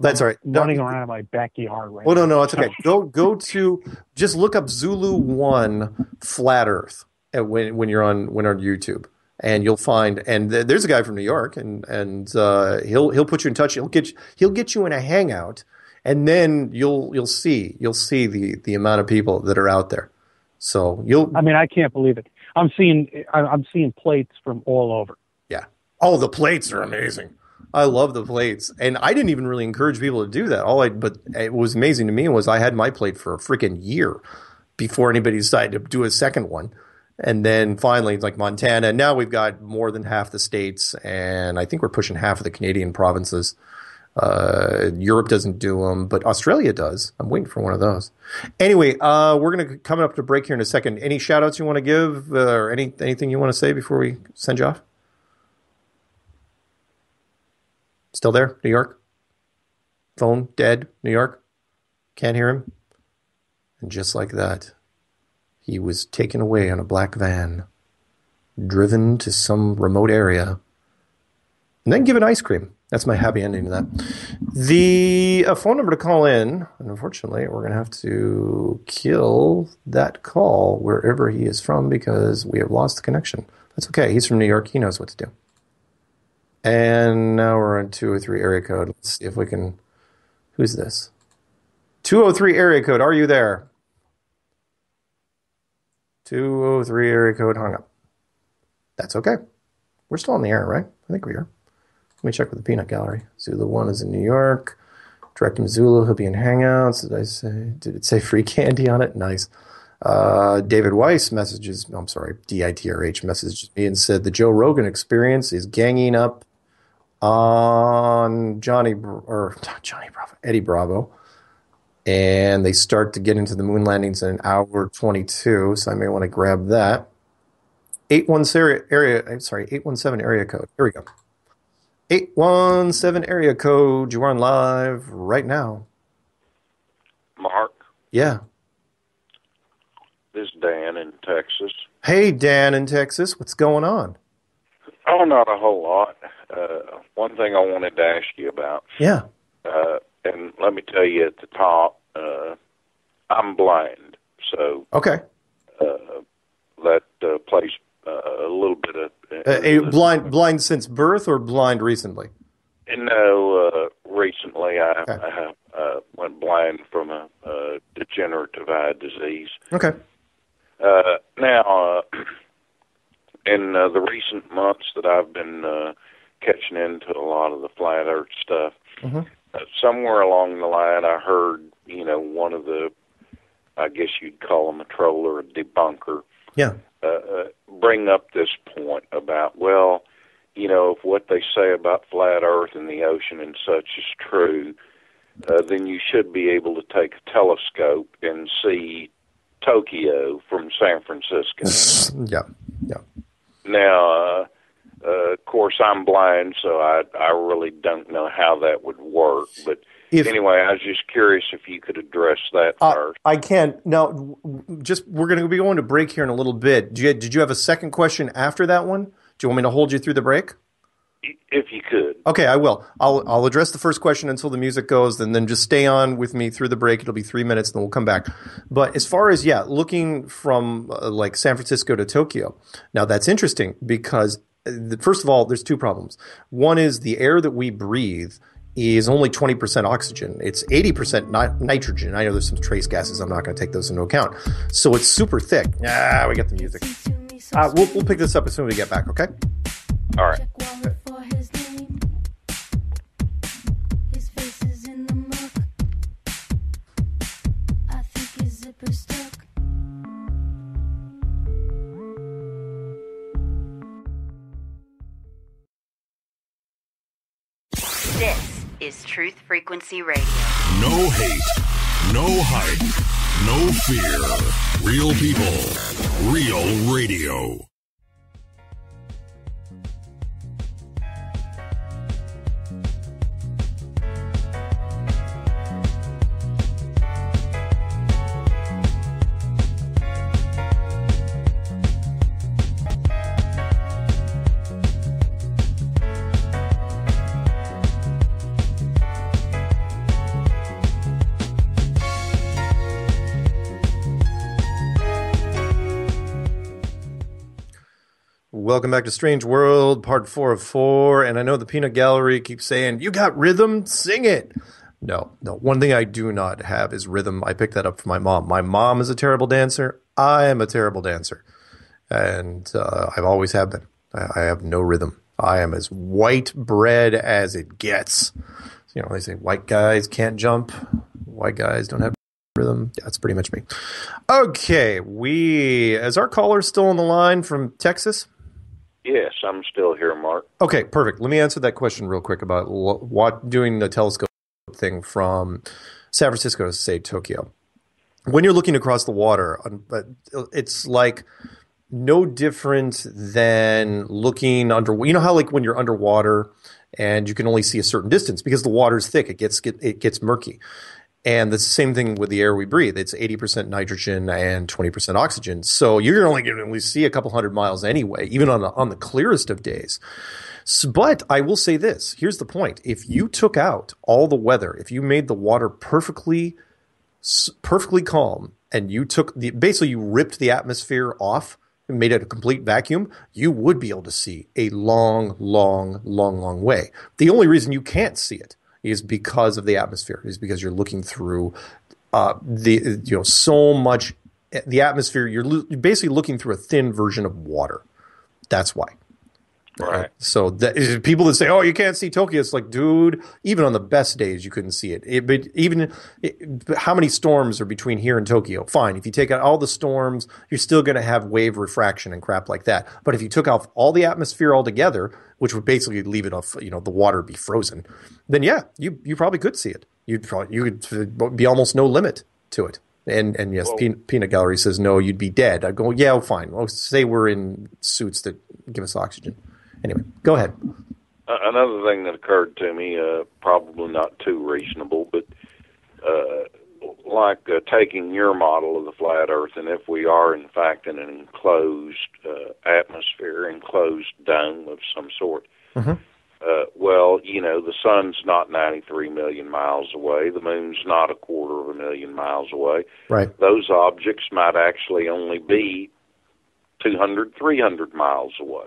that's all right. Running around in my backyard right now. No, it's okay. Go to just look up Zulu1 Flat Earth when you're on YouTube, and you'll find. And there's a guy from New York, and he'll put you in touch. He'll get you in a hangout, and then you'll see the amount of people that are out there. So you'll. I mean, I can't believe it. I'm seeing plates from all over. Yeah. Oh, the plates are amazing. I love the plates, and I didn't even really encourage people to do that. But it was amazing to me was I had my plate for a freaking year before anybody decided to do a second one, and then finally, Montana. Now we've got more than half the states, and I think we're pushing half of the Canadian provinces. Europe doesn't do them, but Australia does. I'm waiting for one of those. Anyway, we're going to come up to break here in a second. Any shout-outs you want to give or anything you want to say before we send you off? Still there, New York? Phone dead, New York? Can't hear him? And just like that, he was taken away on a black van, driven to some remote area, and then given ice cream. That's my happy ending to that. The phone number to call in, and unfortunately, we're going to have to kill that call wherever he is from because we have lost the connection. That's okay. He's from New York. He knows what to do. And now we're on 203 area code. Let's see if we can. Who's this? 203 area code. Are you there? 203 area code hung up. That's okay. We're still on the air, right? I think we are. Let me check with the Peanut Gallery. Zulu1 is in New York. Direct him Zulu. He'll be in Hangouts. Did it say free candy on it? Nice. David Weiss DITRH messaged me and said the Joe Rogan Experience is ganging up on Eddie Bravo, and they start to get into the moon landings in an hour 22, so I may want to grab that. 817 area code. Here we go. 817 area code. You are on live right now. Mark. Yeah. This is Dan in Texas. Hey, Dan in Texas. What's going on? Oh, not a whole lot. One thing I wanted to ask you about. Yeah. And let me tell you at the top, I'm blind. So okay. That plays a little bit of... blind since birth or blind recently? No, recently I went blind from a degenerative eye disease. Okay. Now, in the recent months that I've been catching into a lot of the flat earth stuff, somewhere along the line I heard, one of the I guess you'd call him a troll or a debunker, bring up this point about, well, you know, if what they say about flat Earth and the ocean and such is true, then you should be able to take a telescope and see Tokyo from San Francisco. Now, of course, I'm blind, so I really don't know how that would work. But anyway, I was just curious if you could address that first. I can. Now, just we're going to be going to break here in a little bit. Did you have a second question after that one? Do you want me to hold you through the break? If you could. Okay, I will. I'll address the first question until the music goes, and then just stay on with me through the break. It'll be 3 minutes, then we'll come back. But as far as, looking from like San Francisco to Tokyo, now that's interesting because, first of all, there's two problems. One is the air that we breathe is only 20% oxygen. It's 80% nitrogen. I know there's some trace gases. I'm not going to take those into account. So it's super thick. Ah, we got the music. We'll pick this up as soon as we get back, okay? All right. This is Truth Frequency Radio. No hate, no hype, no fear. Real people, real radio. Welcome back to Strange World, part 4 of 4. And I know the Peanut Gallery keeps saying, you got rhythm? Sing it. No. One thing I do not have is rhythm. I picked that up from my mom. My mom is a terrible dancer. I am a terrible dancer. And I've always have been. I have no rhythm. I am as white bread as it gets. You know, they say white guys can't jump. White guys don't have rhythm. That's pretty much me. Okay. Is our caller still on the line from Texas? Yes, I'm still here, Mark. Okay, perfect. Let me answer that question real quick about what doing the telescope thing from San Francisco to, say, Tokyo. When you're looking across the water, it's like no different than looking under. You know how like when you're underwater and you can only see a certain distance because the water's thick, it gets murky. And the same thing with the air we breathe. It's 80% nitrogen and 20% oxygen. So you're only going to only see a couple hundred miles anyway, even on the clearest of days. But I will say this. Here's the point. If you took out all the weather, if you made the water perfectly calm and you took basically you ripped the atmosphere off and made it a complete vacuum, you would be able to see a long, long, long, long way. The only reason you can't see it is because of the atmosphere, is because you're looking through so much – the atmosphere, you're basically looking through a thin version of water. That's why. Right. So people that say, oh, you can't see Tokyo, it's like, dude, even on the best days you couldn't see it. How many storms are between here and Tokyo? Fine. If you take out all the storms, you're still going to have wave refraction and crap like that. But if you took off all the atmosphere altogether, which would basically leave it off, the water be frozen, then yeah, you probably could see it. You'd be almost no limit to it. And yes, Peanut Gallery says, no, you'd be dead. I go, yeah, fine. Well, say we're in suits that give us oxygen. Anyway, go ahead. Another thing that occurred to me, probably not too reasonable, but taking your model of the flat Earth, and if we are, in fact, in an enclosed atmosphere, enclosed dome of some sort, the sun's not 93 million miles away. The moon's not 250,000 miles away. Right. Those objects might actually only be 200, 300 miles away.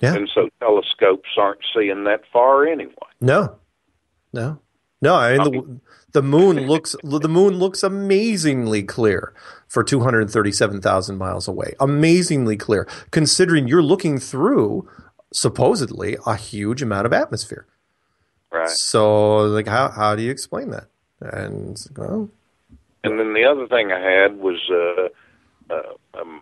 Yeah. And so telescopes aren't seeing that far anyway. No. I mean, the moon looks amazingly clear for 237,000 miles away. Amazingly clear, considering you're looking through supposedly a huge amount of atmosphere. Right. So, like, how do you explain that? And well, And then the other thing I had was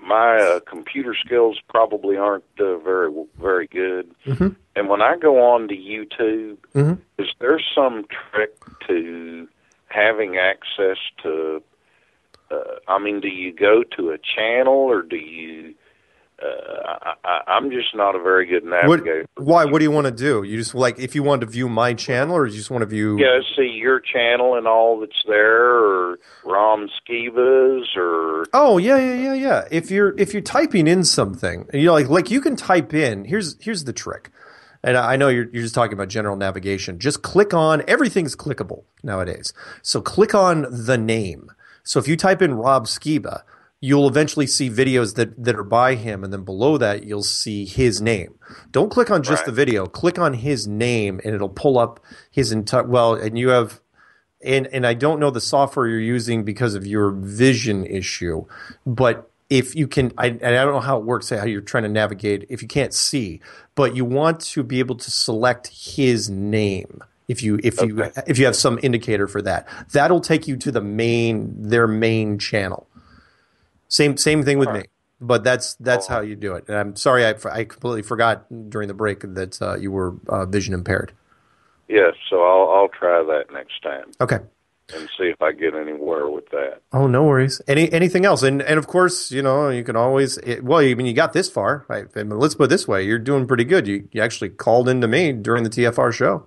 my computer skills probably aren't very good. Mm-hmm. And when I go on to YouTube, mm-hmm. is there some trick to having access to, I mean, do you go to a channel or do you, I'm just not a very good navigator. Why? What do you want to do? You just like, if you want to view my channel or you just want to view... Yeah, see your channel and all that's there or Rob Skiba's or... Oh, yeah. If you're typing in something, you know, like you can type in, here's the trick. And I know you're just talking about general navigation. Just click on, everything's clickable nowadays. So click on the name. So if you type in Rob Skiba, you'll eventually see videos that are by him, and then below that, you'll see his name. Don't click on just the video. Click on his name, and it'll pull up his entire – well, and you have – and I don't know the software you're using because of your vision issue, but if you can – and I don't know how it works, how you're trying to navigate if you can't see, but you want to be able to select his name. If you have some indicator for that, that'll take you to their main channel. Same thing with me, but that's how you do it. And I'm sorry, I completely forgot during the break that you were vision impaired. Yeah, so I'll try that next time. Okay. And see if I get anywhere with that. Oh, no worries. Anything else? And of course, you know, you can always you got this far, right? I mean, let's put it this way: you're doing pretty good. You actually called into me during the TFR show.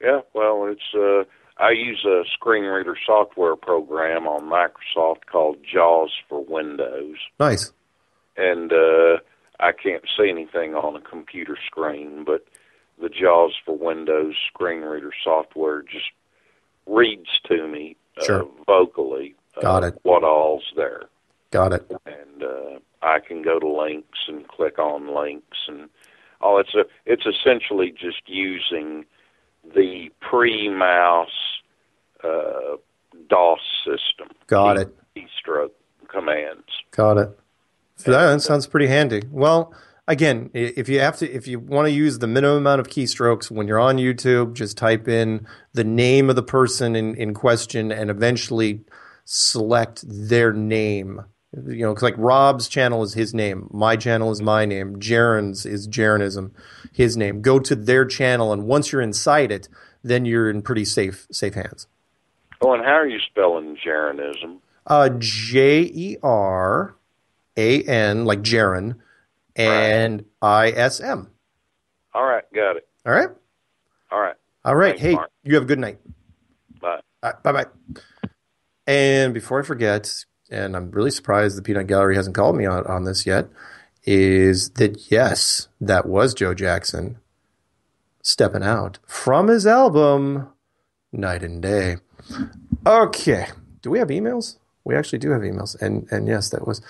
Yeah, well, it's I use a screen reader software program on Microsoft called JAWS for Windows. Nice. And I can't see anything on a computer screen, but the JAWS for Windows screen reader software just reads to me vocally what all's there. Got it. And I can go to links and click on links and all. It's essentially just using the pre-mouse DOS system. Got it. Keystroke commands. Got it. So that sounds pretty handy. Well, again, if you want to use the minimum amount of keystrokes when you're on YouTube, just type in the name of the person in question and eventually select their name. You know, 'cause like Rob's channel is his name, my channel is my name, Jaron's is Jeranism, his name. Go to their channel, and once you're inside it, then you're in pretty safe hands. Oh, and how are you spelling Jeranism? Jeran, like Jaron, and ISM. All right, got it. All right. Thanks, hey, Mark. You have a good night. Bye. All right, bye. And before I forget, and I'm really surprised the Peanut Gallery hasn't called me on this yet, is that, yes, that was Joe Jackson stepping out from his album, Night and Day. Okay. Do we have emails? We actually do have emails. And yes, that was.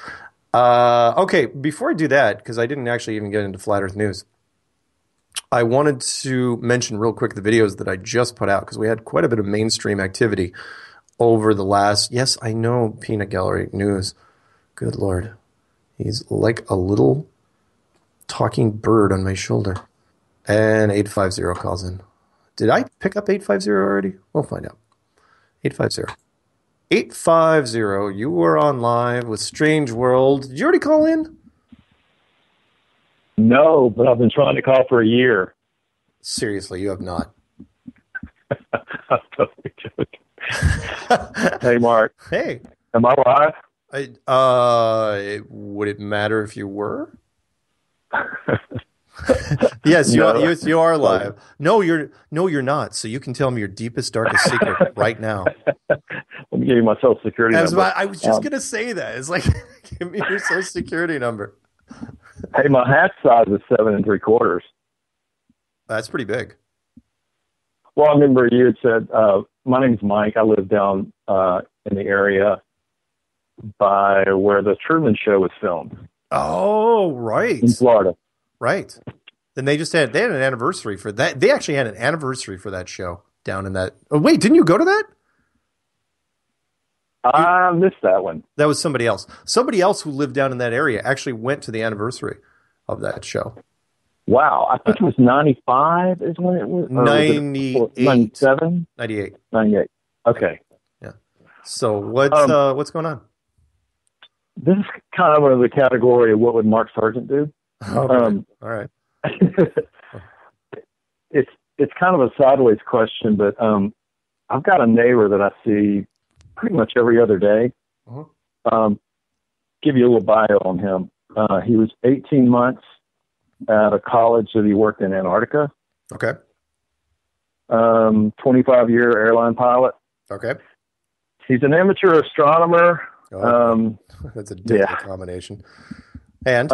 Okay, before I do that, because I didn't actually even get into Flat Earth News, I wanted to mention real quick the videos that I just put out, because we had quite a bit of mainstream activity over the last, yes, I know, Peanut Gallery News. Good Lord. He's like a little talking bird on my shoulder. And 850 calls in. Did I pick up 850 already? We'll find out. 850. 850, you were on live with Strange World. Did you already call in? No, but I've been trying to call for a year. Seriously, you have not. I'm totally joking. Hey, Mark. Hey. Am I live? Would it matter if you were? Yes, you are live. No, you're not. So you can tell me your deepest, darkest secret right now. Let me give you my social security number. I was just gonna say that. It's like, give me your social security number. Hey, my hat size is 7 3/4. That's pretty big. Well, I remember you had said, my name's Mike. I live down in the area by where the Truman Show was filmed. Oh, right. In Florida. Right. Then they had an anniversary for that. They actually had an anniversary for that show down in that. Oh, wait, didn't you go to that? I missed that one. That was somebody else. Somebody else who lived down in that area actually went to the anniversary of that show. Wow, I think it was 95 is when it was. 98. 97? 98. Okay. Yeah. So what's going on? This is kind of under the category of what would Mark Sargent do. Okay. All right. It's kind of a sideways question, but I've got a neighbor that I see pretty much every other day. Uh-huh. Give you a little bio on him. He was 18 months at a college that he worked in Antarctica. Okay. 25-year airline pilot. Okay. He's an amateur astronomer. Oh, that's a different combination. And?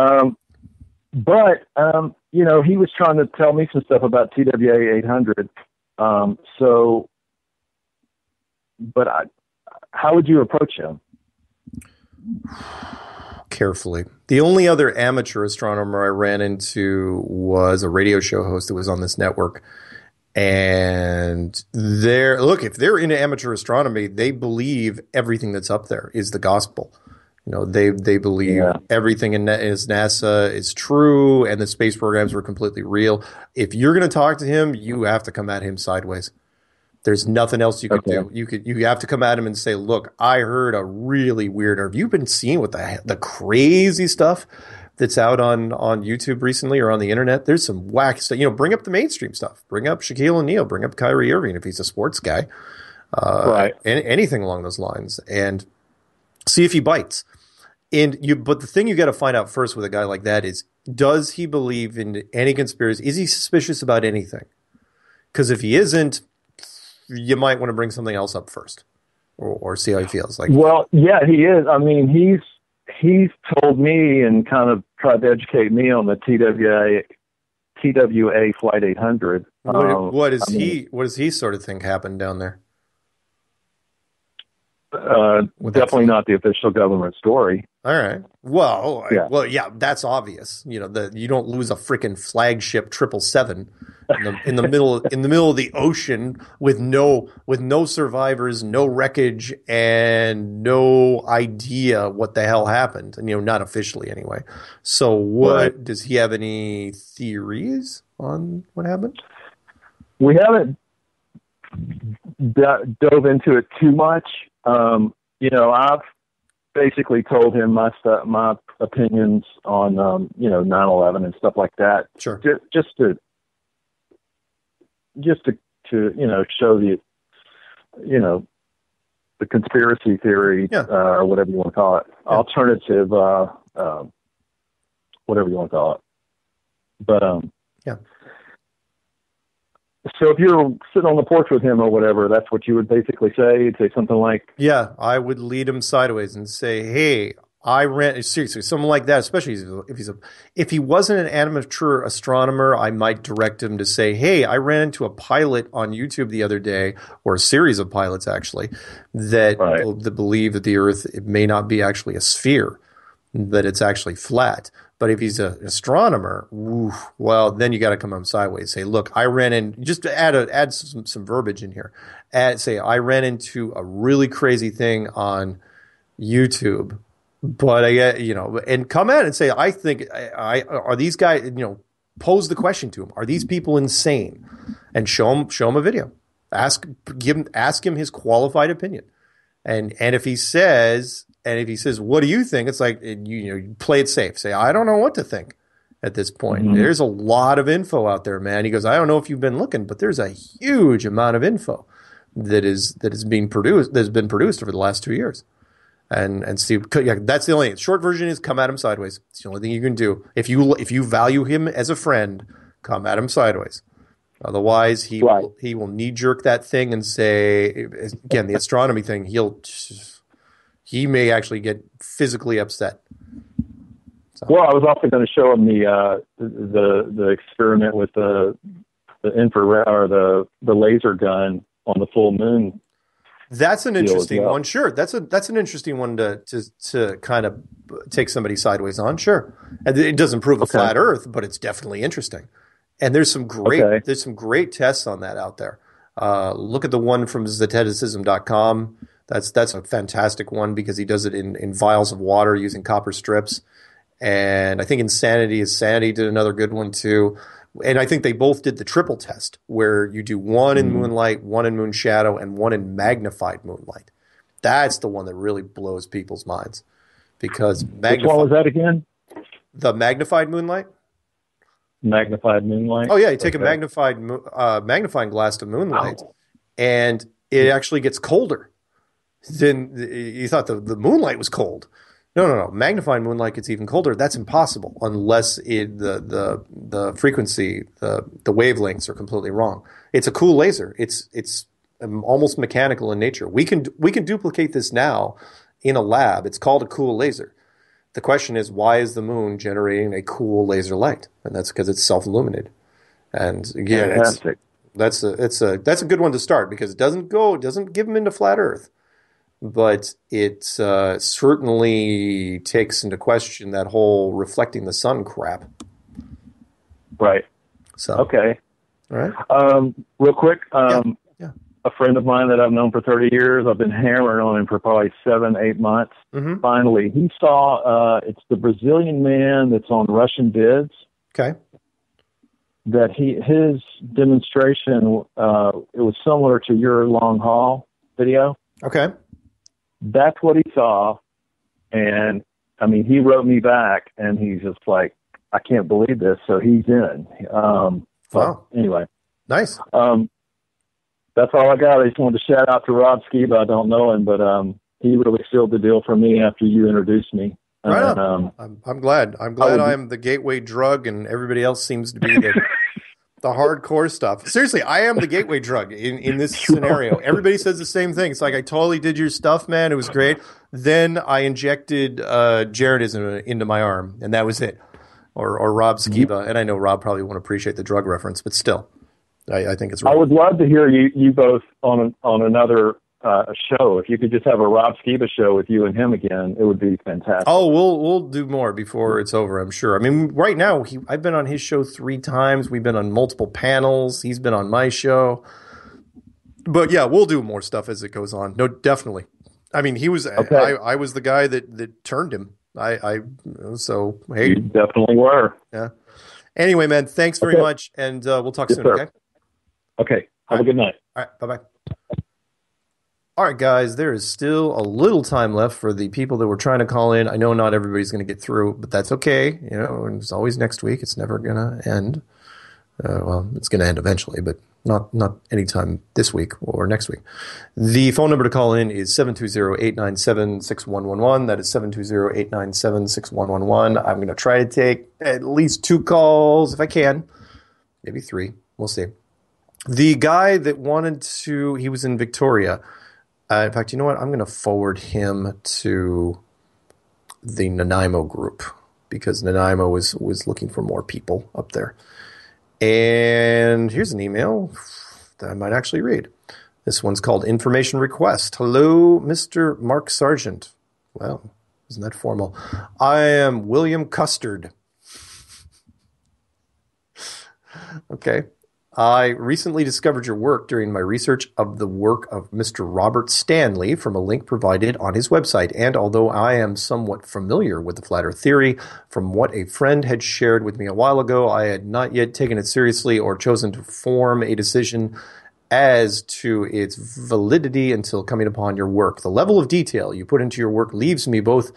But he was trying to tell me some stuff about TWA 800. How would you approach him? Carefully. The only other amateur astronomer I ran into was a radio show host that was on this network. And if they're into amateur astronomy, they believe everything that's up there is the gospel. You know, they believe everything in NASA is true, and the space programs were completely real. If you're going to talk to him, you have to come at him sideways. There's nothing else you could do. You have to come at him and say, "Look, I heard a really weird. Or have you been seeing what the crazy stuff that's out on YouTube recently or on the internet? There's some whack stuff. You know, bring up the mainstream stuff. Bring up Shaquille O'Neal. Bring up Kyrie Irving if he's a sports guy. Right. Anything along those lines, and see if he bites." But the thing you got to find out first with a guy like that is, does he believe in any conspiracy? Is he suspicious about anything? Because if he isn't, you might want to bring something else up first, or see how he feels. Like, well, yeah, he is. I mean, he's told me and kind of tried to educate me on the TWA Flight 800. What does he sort of think happened down there? Definitely not the official government story. All right. Well, that's obvious. You know, you don't lose a freaking flagship 777 in the middle of the ocean with no survivors, no wreckage, and no idea what the hell happened. And, you know, not officially anyway. So, does he have any theories on what happened? We haven't dove into it too much. I've basically told him my opinions on, 9-11 and stuff like that. Sure. Just to show the conspiracy theory, or whatever you want to call it, alternative, whatever you want to call it. But, So if you're sitting on the porch with him or whatever, that's what you would basically say? You'd say something like... Yeah, I would lead him sideways and say, hey, I ran... Seriously, something like that, especially if he wasn't an amateur astronomer, I might direct him to say, hey, I ran into a pilot on YouTube the other day, or a series of pilots, actually, that believe that the Earth may not be actually a sphere, that it's actually flat. But if he's an astronomer, then you got to come on sideways. Say, look, I ran in. Just add some verbiage in here. Say, I ran into a really crazy thing on YouTube, but and come at it and say, I think are these guys. Pose the question to him: are these people insane? And show him a video. Ask him his qualified opinion. And if he says. And if he says, what do you think? It's like, you play it safe. Say, I don't know what to think at this point. Mm-hmm. There's a lot of info out there, man. He goes, I don't know if you've been looking, but there's a huge amount of info that has been produced over the last 2 years. And see, that's the only thing. Short version is come at him sideways. It's the only thing you can do. If you value him as a friend, come at him sideways. Otherwise, he will knee-jerk that thing and say, again, the astronomy thing, he may actually get physically upset. So. Well, I was also going to show him the experiment with the infrared or the laser gun on the full moon. That's an interesting one. Sure, that's an interesting one to kind of take somebody sideways on. Sure, and it doesn't prove a flat Earth, but it's definitely interesting. And there's some great tests on that out there. Look at the one from zeteticism.com. That's a fantastic one because he does it in vials of water using copper strips. And I think Sanity did another good one too. And I think they both did the triple test where you do one in moonlight, one in moon shadow, and one in magnified moonlight. That's the one that really blows people's minds. Because what was that again? The magnified moonlight. Magnified moonlight. Oh yeah, you take a magnifying glass to moonlight, and it actually gets colder. Then you thought the moonlight was cold. No. Magnifying moonlight gets even colder. That's impossible unless the frequency, the wavelengths are completely wrong. It's a cool laser. It's almost mechanical in nature. We can duplicate this now in a lab. It's called a cool laser. The question is, why is the moon generating a cool laser light? And that's because it's self-illuminated. And again, that's a good one to start because it doesn't give them into flat Earth. But it certainly takes into question that whole reflecting the sun crap. Right. So okay. All right. Real quick, yeah. A friend of mine that I've known for 30 years, I've been hammering on him for probably 7-8 months. Mm-hmm. Finally, he saw it's the Brazilian man that's on Russian Vids. Okay. That his demonstration, it was similar to your long haul video. Okay. That's what he saw, and, I mean, he wrote me back, and he's just like, I can't believe this, so he's in. Wow. Anyway. Nice. That's all I got. I just wanted to shout out to Rob Skiba. I don't know him, but he really sealed the deal for me after you introduced me. Right on. I'm glad. I'm glad I'm the gateway drug, and everybody else seems to be the hardcore stuff. Seriously, I am the gateway drug in this scenario. Everybody says the same thing. It's like, I totally did your stuff, man. It was great. Then I injected Jeranism into my arm, and that was it. Or Rob Skiba. And I know Rob probably won't appreciate the drug reference, but still, I think it's right. I would love to hear you both on another show. If you could just have a Rob Skiba show with you and him again, it would be fantastic. Oh, we'll do more before it's over, I'm sure. I mean, right now, I've been on his show 3 times. We've been on multiple panels. He's been on my show. But yeah, we'll do more stuff as it goes on. No, definitely. I mean, he was okay. I was the guy that turned him. So hey, you definitely were. Yeah. Anyway, man, thanks very much, and we'll talk soon. Sir. Okay. Okay. Have a good night. All right. Bye bye. All right, guys, there is still a little time left for the people that were trying to call in. I know not everybody's going to get through, but that's okay. You know, and it's always next week. It's never going to end. Well, it's going to end eventually, but not anytime this week or next week. The phone number to call in is 720-897-6111. That is 720-897-6111. I'm going to try to take at least 2 calls if I can, maybe 3. We'll see. The guy that he was in Victoria. In fact, you know what? I'm going to forward him to the Nanaimo group because Nanaimo was looking for more people up there. And here's an email that I might actually read. This one's called Information Request. Hello, Mr. Mark Sargent. Well, isn't that formal? I am William Custard. Okay. I recently discovered your work during my research of the work of Mr. Robert Stanley from a link provided on his website, and although I am somewhat familiar with the Flat Earth theory, from what a friend had shared with me a while ago, I had not yet taken it seriously or chosen to form a decision as to its validity until coming upon your work. The level of detail you put into your work leaves me both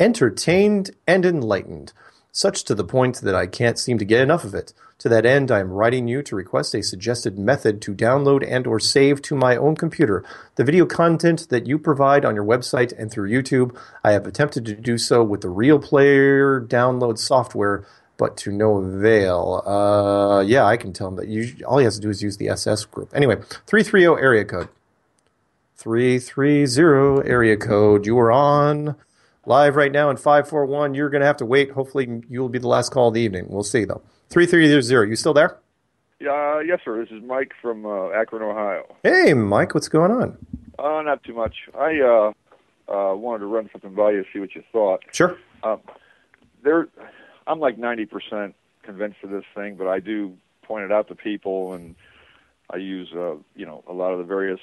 entertained and enlightened, such to the point that I can't seem to get enough of it. To that end, I am writing you to request a suggested method to download and or save to my own computer the video content that you provide on your website and through YouTube. I have attempted to do so with the Real Player download software, but to no avail. Yeah, I can tell him that all he has to do is use the SS group. Anyway, 330 area code. 330 area code. You are on live right now in 541. You're going to have to wait. Hopefully, you'll be the last call of the evening. We'll see, though. 330. You still there? Yes, sir. This is Mike from Akron, Ohio. Hey, Mike. What's going on? Not too much. I wanted to run something by you, see what you thought. Sure. I'm like 90% convinced of this thing, but I do point it out to people, and I use a lot of the various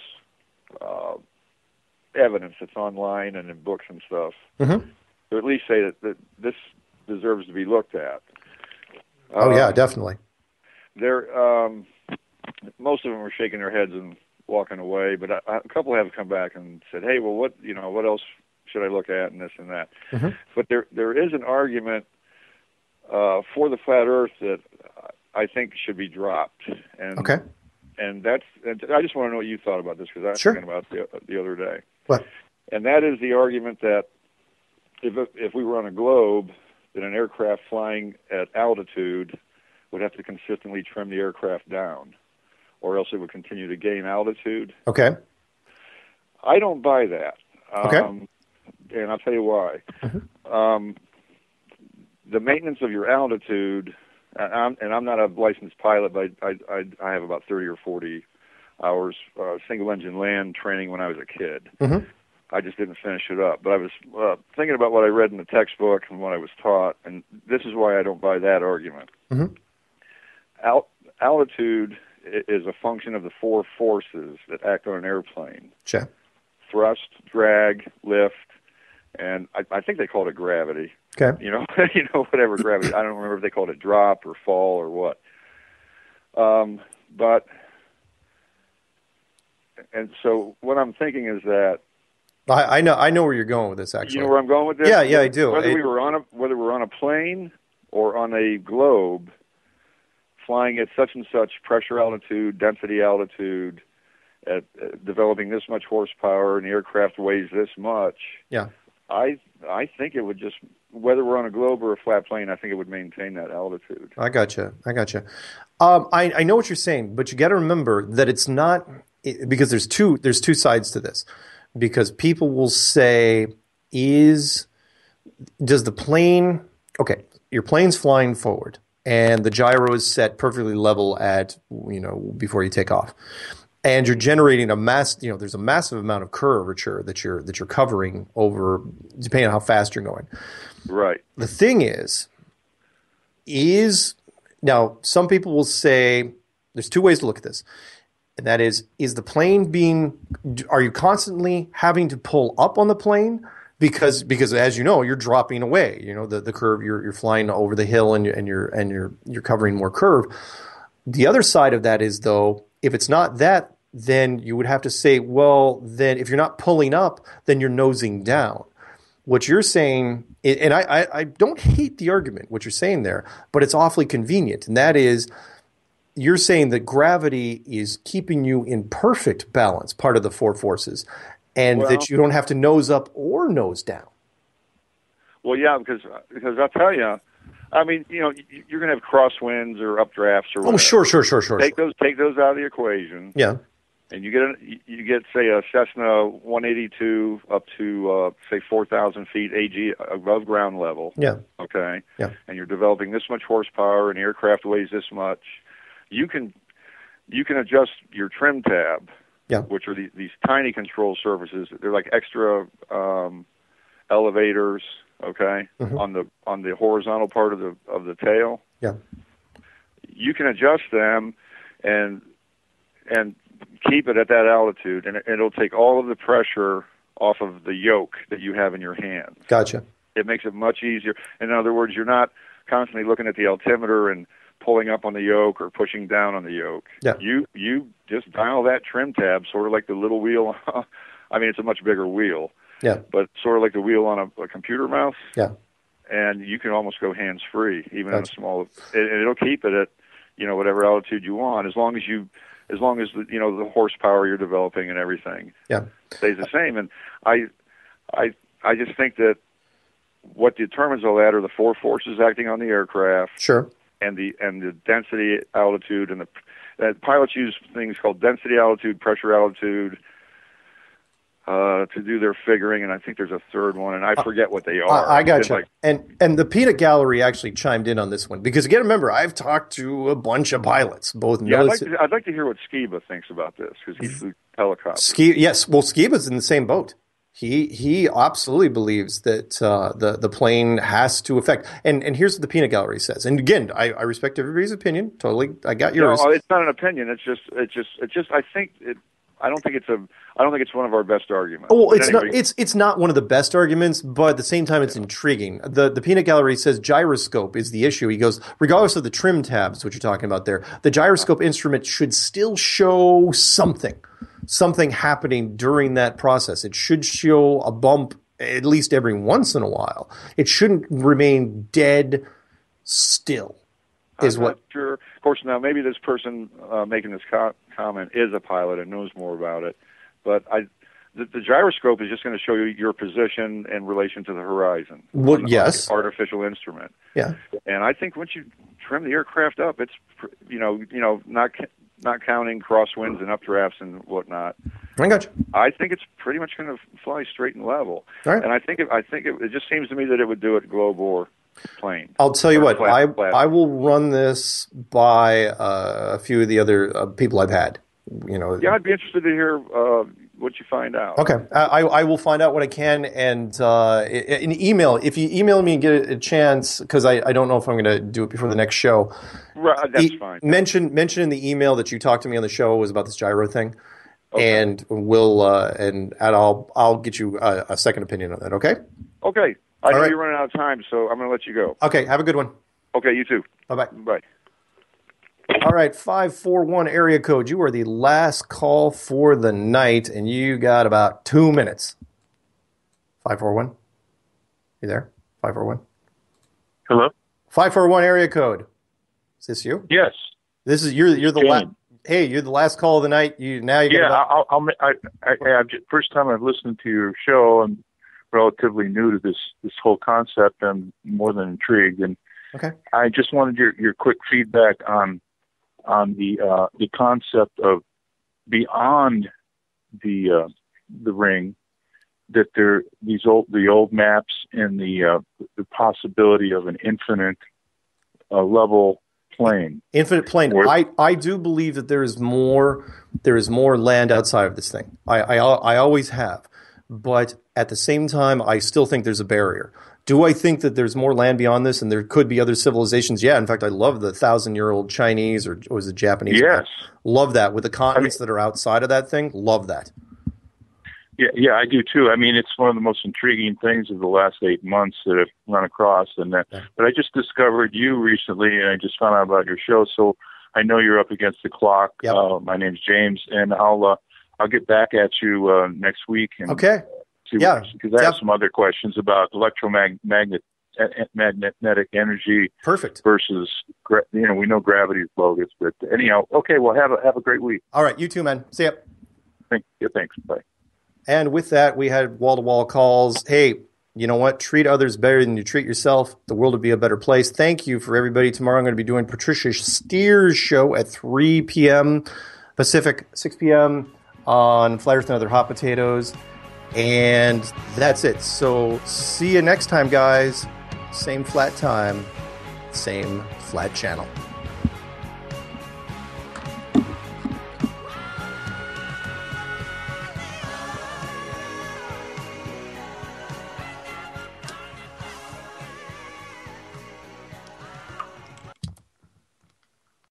evidence that's online and in books and stuff, to at least say that this deserves to be looked at. Oh yeah, definitely. Most of them are shaking their heads and walking away. But a couple have come back and said, "Hey, well, what else should I look at?" and this and that. Mm-hmm. But there is an argument for the flat Earth that I think should be dropped. And, okay. And I just want to know what you thought about this, because I was thinking about it the other day. What? And that is the argument that if we were on a globe, that an aircraft flying at altitude would have to consistently trim the aircraft down, or else it would continue to gain altitude. Okay. I don't buy that. Okay. And I'll tell you why. Mm-hmm. The maintenance of your altitude, and I'm not a licensed pilot, but I have about 30 or 40 hours single-engine land training when I was a kid. Mm-hmm. I just didn't finish it up. But I was thinking about what I read in the textbook and what I was taught, and this is why I don't buy that argument. Mm-hmm. Altitude is a function of the four forces that act on an airplane. Sure. Thrust, drag, lift, and I think they called it gravity. Okay. You know, whatever gravity. I don't remember if they called it drop or fall or what. And so what I'm thinking is that I know where you're going with this. Actually, you know where I'm going with this. Yeah, I do. Whether we're on a plane or on a globe, flying at such and such pressure altitude, density altitude, at developing this much horsepower, and the aircraft weighs this much. Yeah, I think it would just, whether we're on a globe or a flat plane, I think it would maintain that altitude. I gotcha. I know what you're saying, but you got to remember that it's not, because there's two sides to this. Because people will say, does the plane, okay, your plane's flying forward and the gyro is set perfectly level at, before you take off. And you're generating there's a massive amount of curvature that you're covering over, depending on how fast you're going. Right. The thing is now some people will say, there's two ways to look at this. And that is the plane are you constantly having to pull up on the plane? Because as you know, you're dropping away, the curve, you're flying over the hill and you're covering more curve. The other side of that is, though, if it's not that, then you would have to say, well, then if you're not pulling up, then you're nosing down. What you're saying, and I don't hate the argument, what you're saying there, but it's awfully convenient. And that is, you're saying that gravity is keeping you in perfect balance, part of the four forces, and that you don't have to nose up or nose down. Well, yeah, because I'll tell you, I mean, you're going to have crosswinds or updrafts or whatever. Oh, sure. Take those out of the equation. Yeah. And you get say, a Cessna 182 up to, say, 4,000 feet AG above ground level. Yeah. Okay? Yeah. And you're developing this much horsepower, and the aircraft weighs this much. You can adjust your trim tab, which are these tiny control surfaces. They're like extra elevators, okay, mm-hmm. on the horizontal part of the tail. Yeah, you can adjust them and keep it at that altitude, and it'll take all of the pressure off of the yoke that you have in your hands. Gotcha. It makes it much easier. In other words, you're not constantly looking at the altimeter and pulling up on the yoke or pushing down on the yoke. Yeah. You just dial that trim tab, sort of like the little wheel. I mean, it's a much bigger wheel. Yeah. But sort of like the wheel on a computer mouse. Yeah. And you can almost go hands-free, even on a small. And it'll keep it at, whatever altitude you want, as long as the horsepower you're developing and everything. Yeah. Stays the same. And I just think that what determines all that are the four forces acting on the aircraft. Sure. And the density, altitude, and the pilots use things called density altitude, pressure altitude to do their figuring, and I think there's a third one, and I forget what they are. I got you. Like, and the Peanut Gallery actually chimed in on this one, because again, remember, I've talked to a bunch of pilots, both. Yeah, I'd like to hear what Skiba thinks about this, because he flew helicopters. Yes, well, Skiba's in the same boat. He absolutely believes that the plane has to affect, and here's what the Peanut Gallery says. And again, I respect everybody's opinion. Totally, I got yours. No, it's not an opinion. It's just. I don't think it's one of our best arguments. Oh, not. It's not one of the best arguments, but at the same time, it's intriguing. The Peanut Gallery says gyroscope is the issue. He goes, regardless of the trim tabs, what you're talking about there, the gyroscope instrument should still show something. something happening during that process. It should show a bump at least every once in a while. It shouldn't remain dead still. Sure. Of course, now maybe this person making this comment is a pilot and knows more about it, but the gyroscope is just going to show you your position in relation to the horizon. Well, yes, like artificial instrument. Yeah, and I think once you trim the aircraft up, it's not counting crosswinds and updrafts and whatnot. I got you. I think it's pretty much going to fly straight and level. All right. And I think it just seems to me that it would do it globe or plane. I'll tell you what, I will run this by a few of the other people I've had. Yeah, I'd be interested to hear what you find out. Okay, I will find out what I can, and an email. If you email me and get a chance, because I don't know if I'm going to do it before the next show. Right, that's fine. Mention in the email that you talked to me on the show was about this gyro thing, okay. And we'll and I'll get you a second opinion on that. Okay. Okay. I know you're running out of time, so I'm going to let you go. Okay, have a good one. Okay, you too. Bye-bye. Bye. All right, 541 area code. You are the last call for the night, and you got about 2 minutes. 541? You there? 541? Hello? 541 area code. Is this you? Yes. This is you're the last. Hey, you're the last call of the night. First time I've listened to your show, and relatively new to this whole concept. I'm more than intrigued, and okay. I just wanted your quick feedback on the concept of beyond the ring, that there the old maps and the possibility of an infinite level plane. Infinite plane. I do believe that there is more land outside of this thing. I always have. But at the same time, I still think there's a barrier. Do I think that there's more land beyond this and there could be other civilizations? Yeah, in fact, I love the 1,000-year-old Chinese or was it Japanese? Yes. Love that. With the continents that are outside of that thing, love that. Yeah, I do too. I mean, it's one of the most intriguing things of the last 8 months that I've run across. But I just discovered you recently, and I just found out about your show, so I know you're up against the clock. Yep. My name's James, and I'll get back at you next week. And okay. Because I have some other questions about electromagnetic energy. Perfect. Versus, we know gravity's bogus, but anyhow, okay. Well, have a great week. All right, you too, man. See ya. Thanks. Bye. And with that, we had wall-to-wall calls. Hey, you know what? Treat others better than you treat yourself. The world would be a better place. Thank you for everybody. Tomorrow, I'm going to be doing Patricia Steer's show at 3 p.m. Pacific, 6 p.m. on Flat Earth and Other Hot Potatoes. And that's it. So see you next time, guys. Same flat time, same flat channel.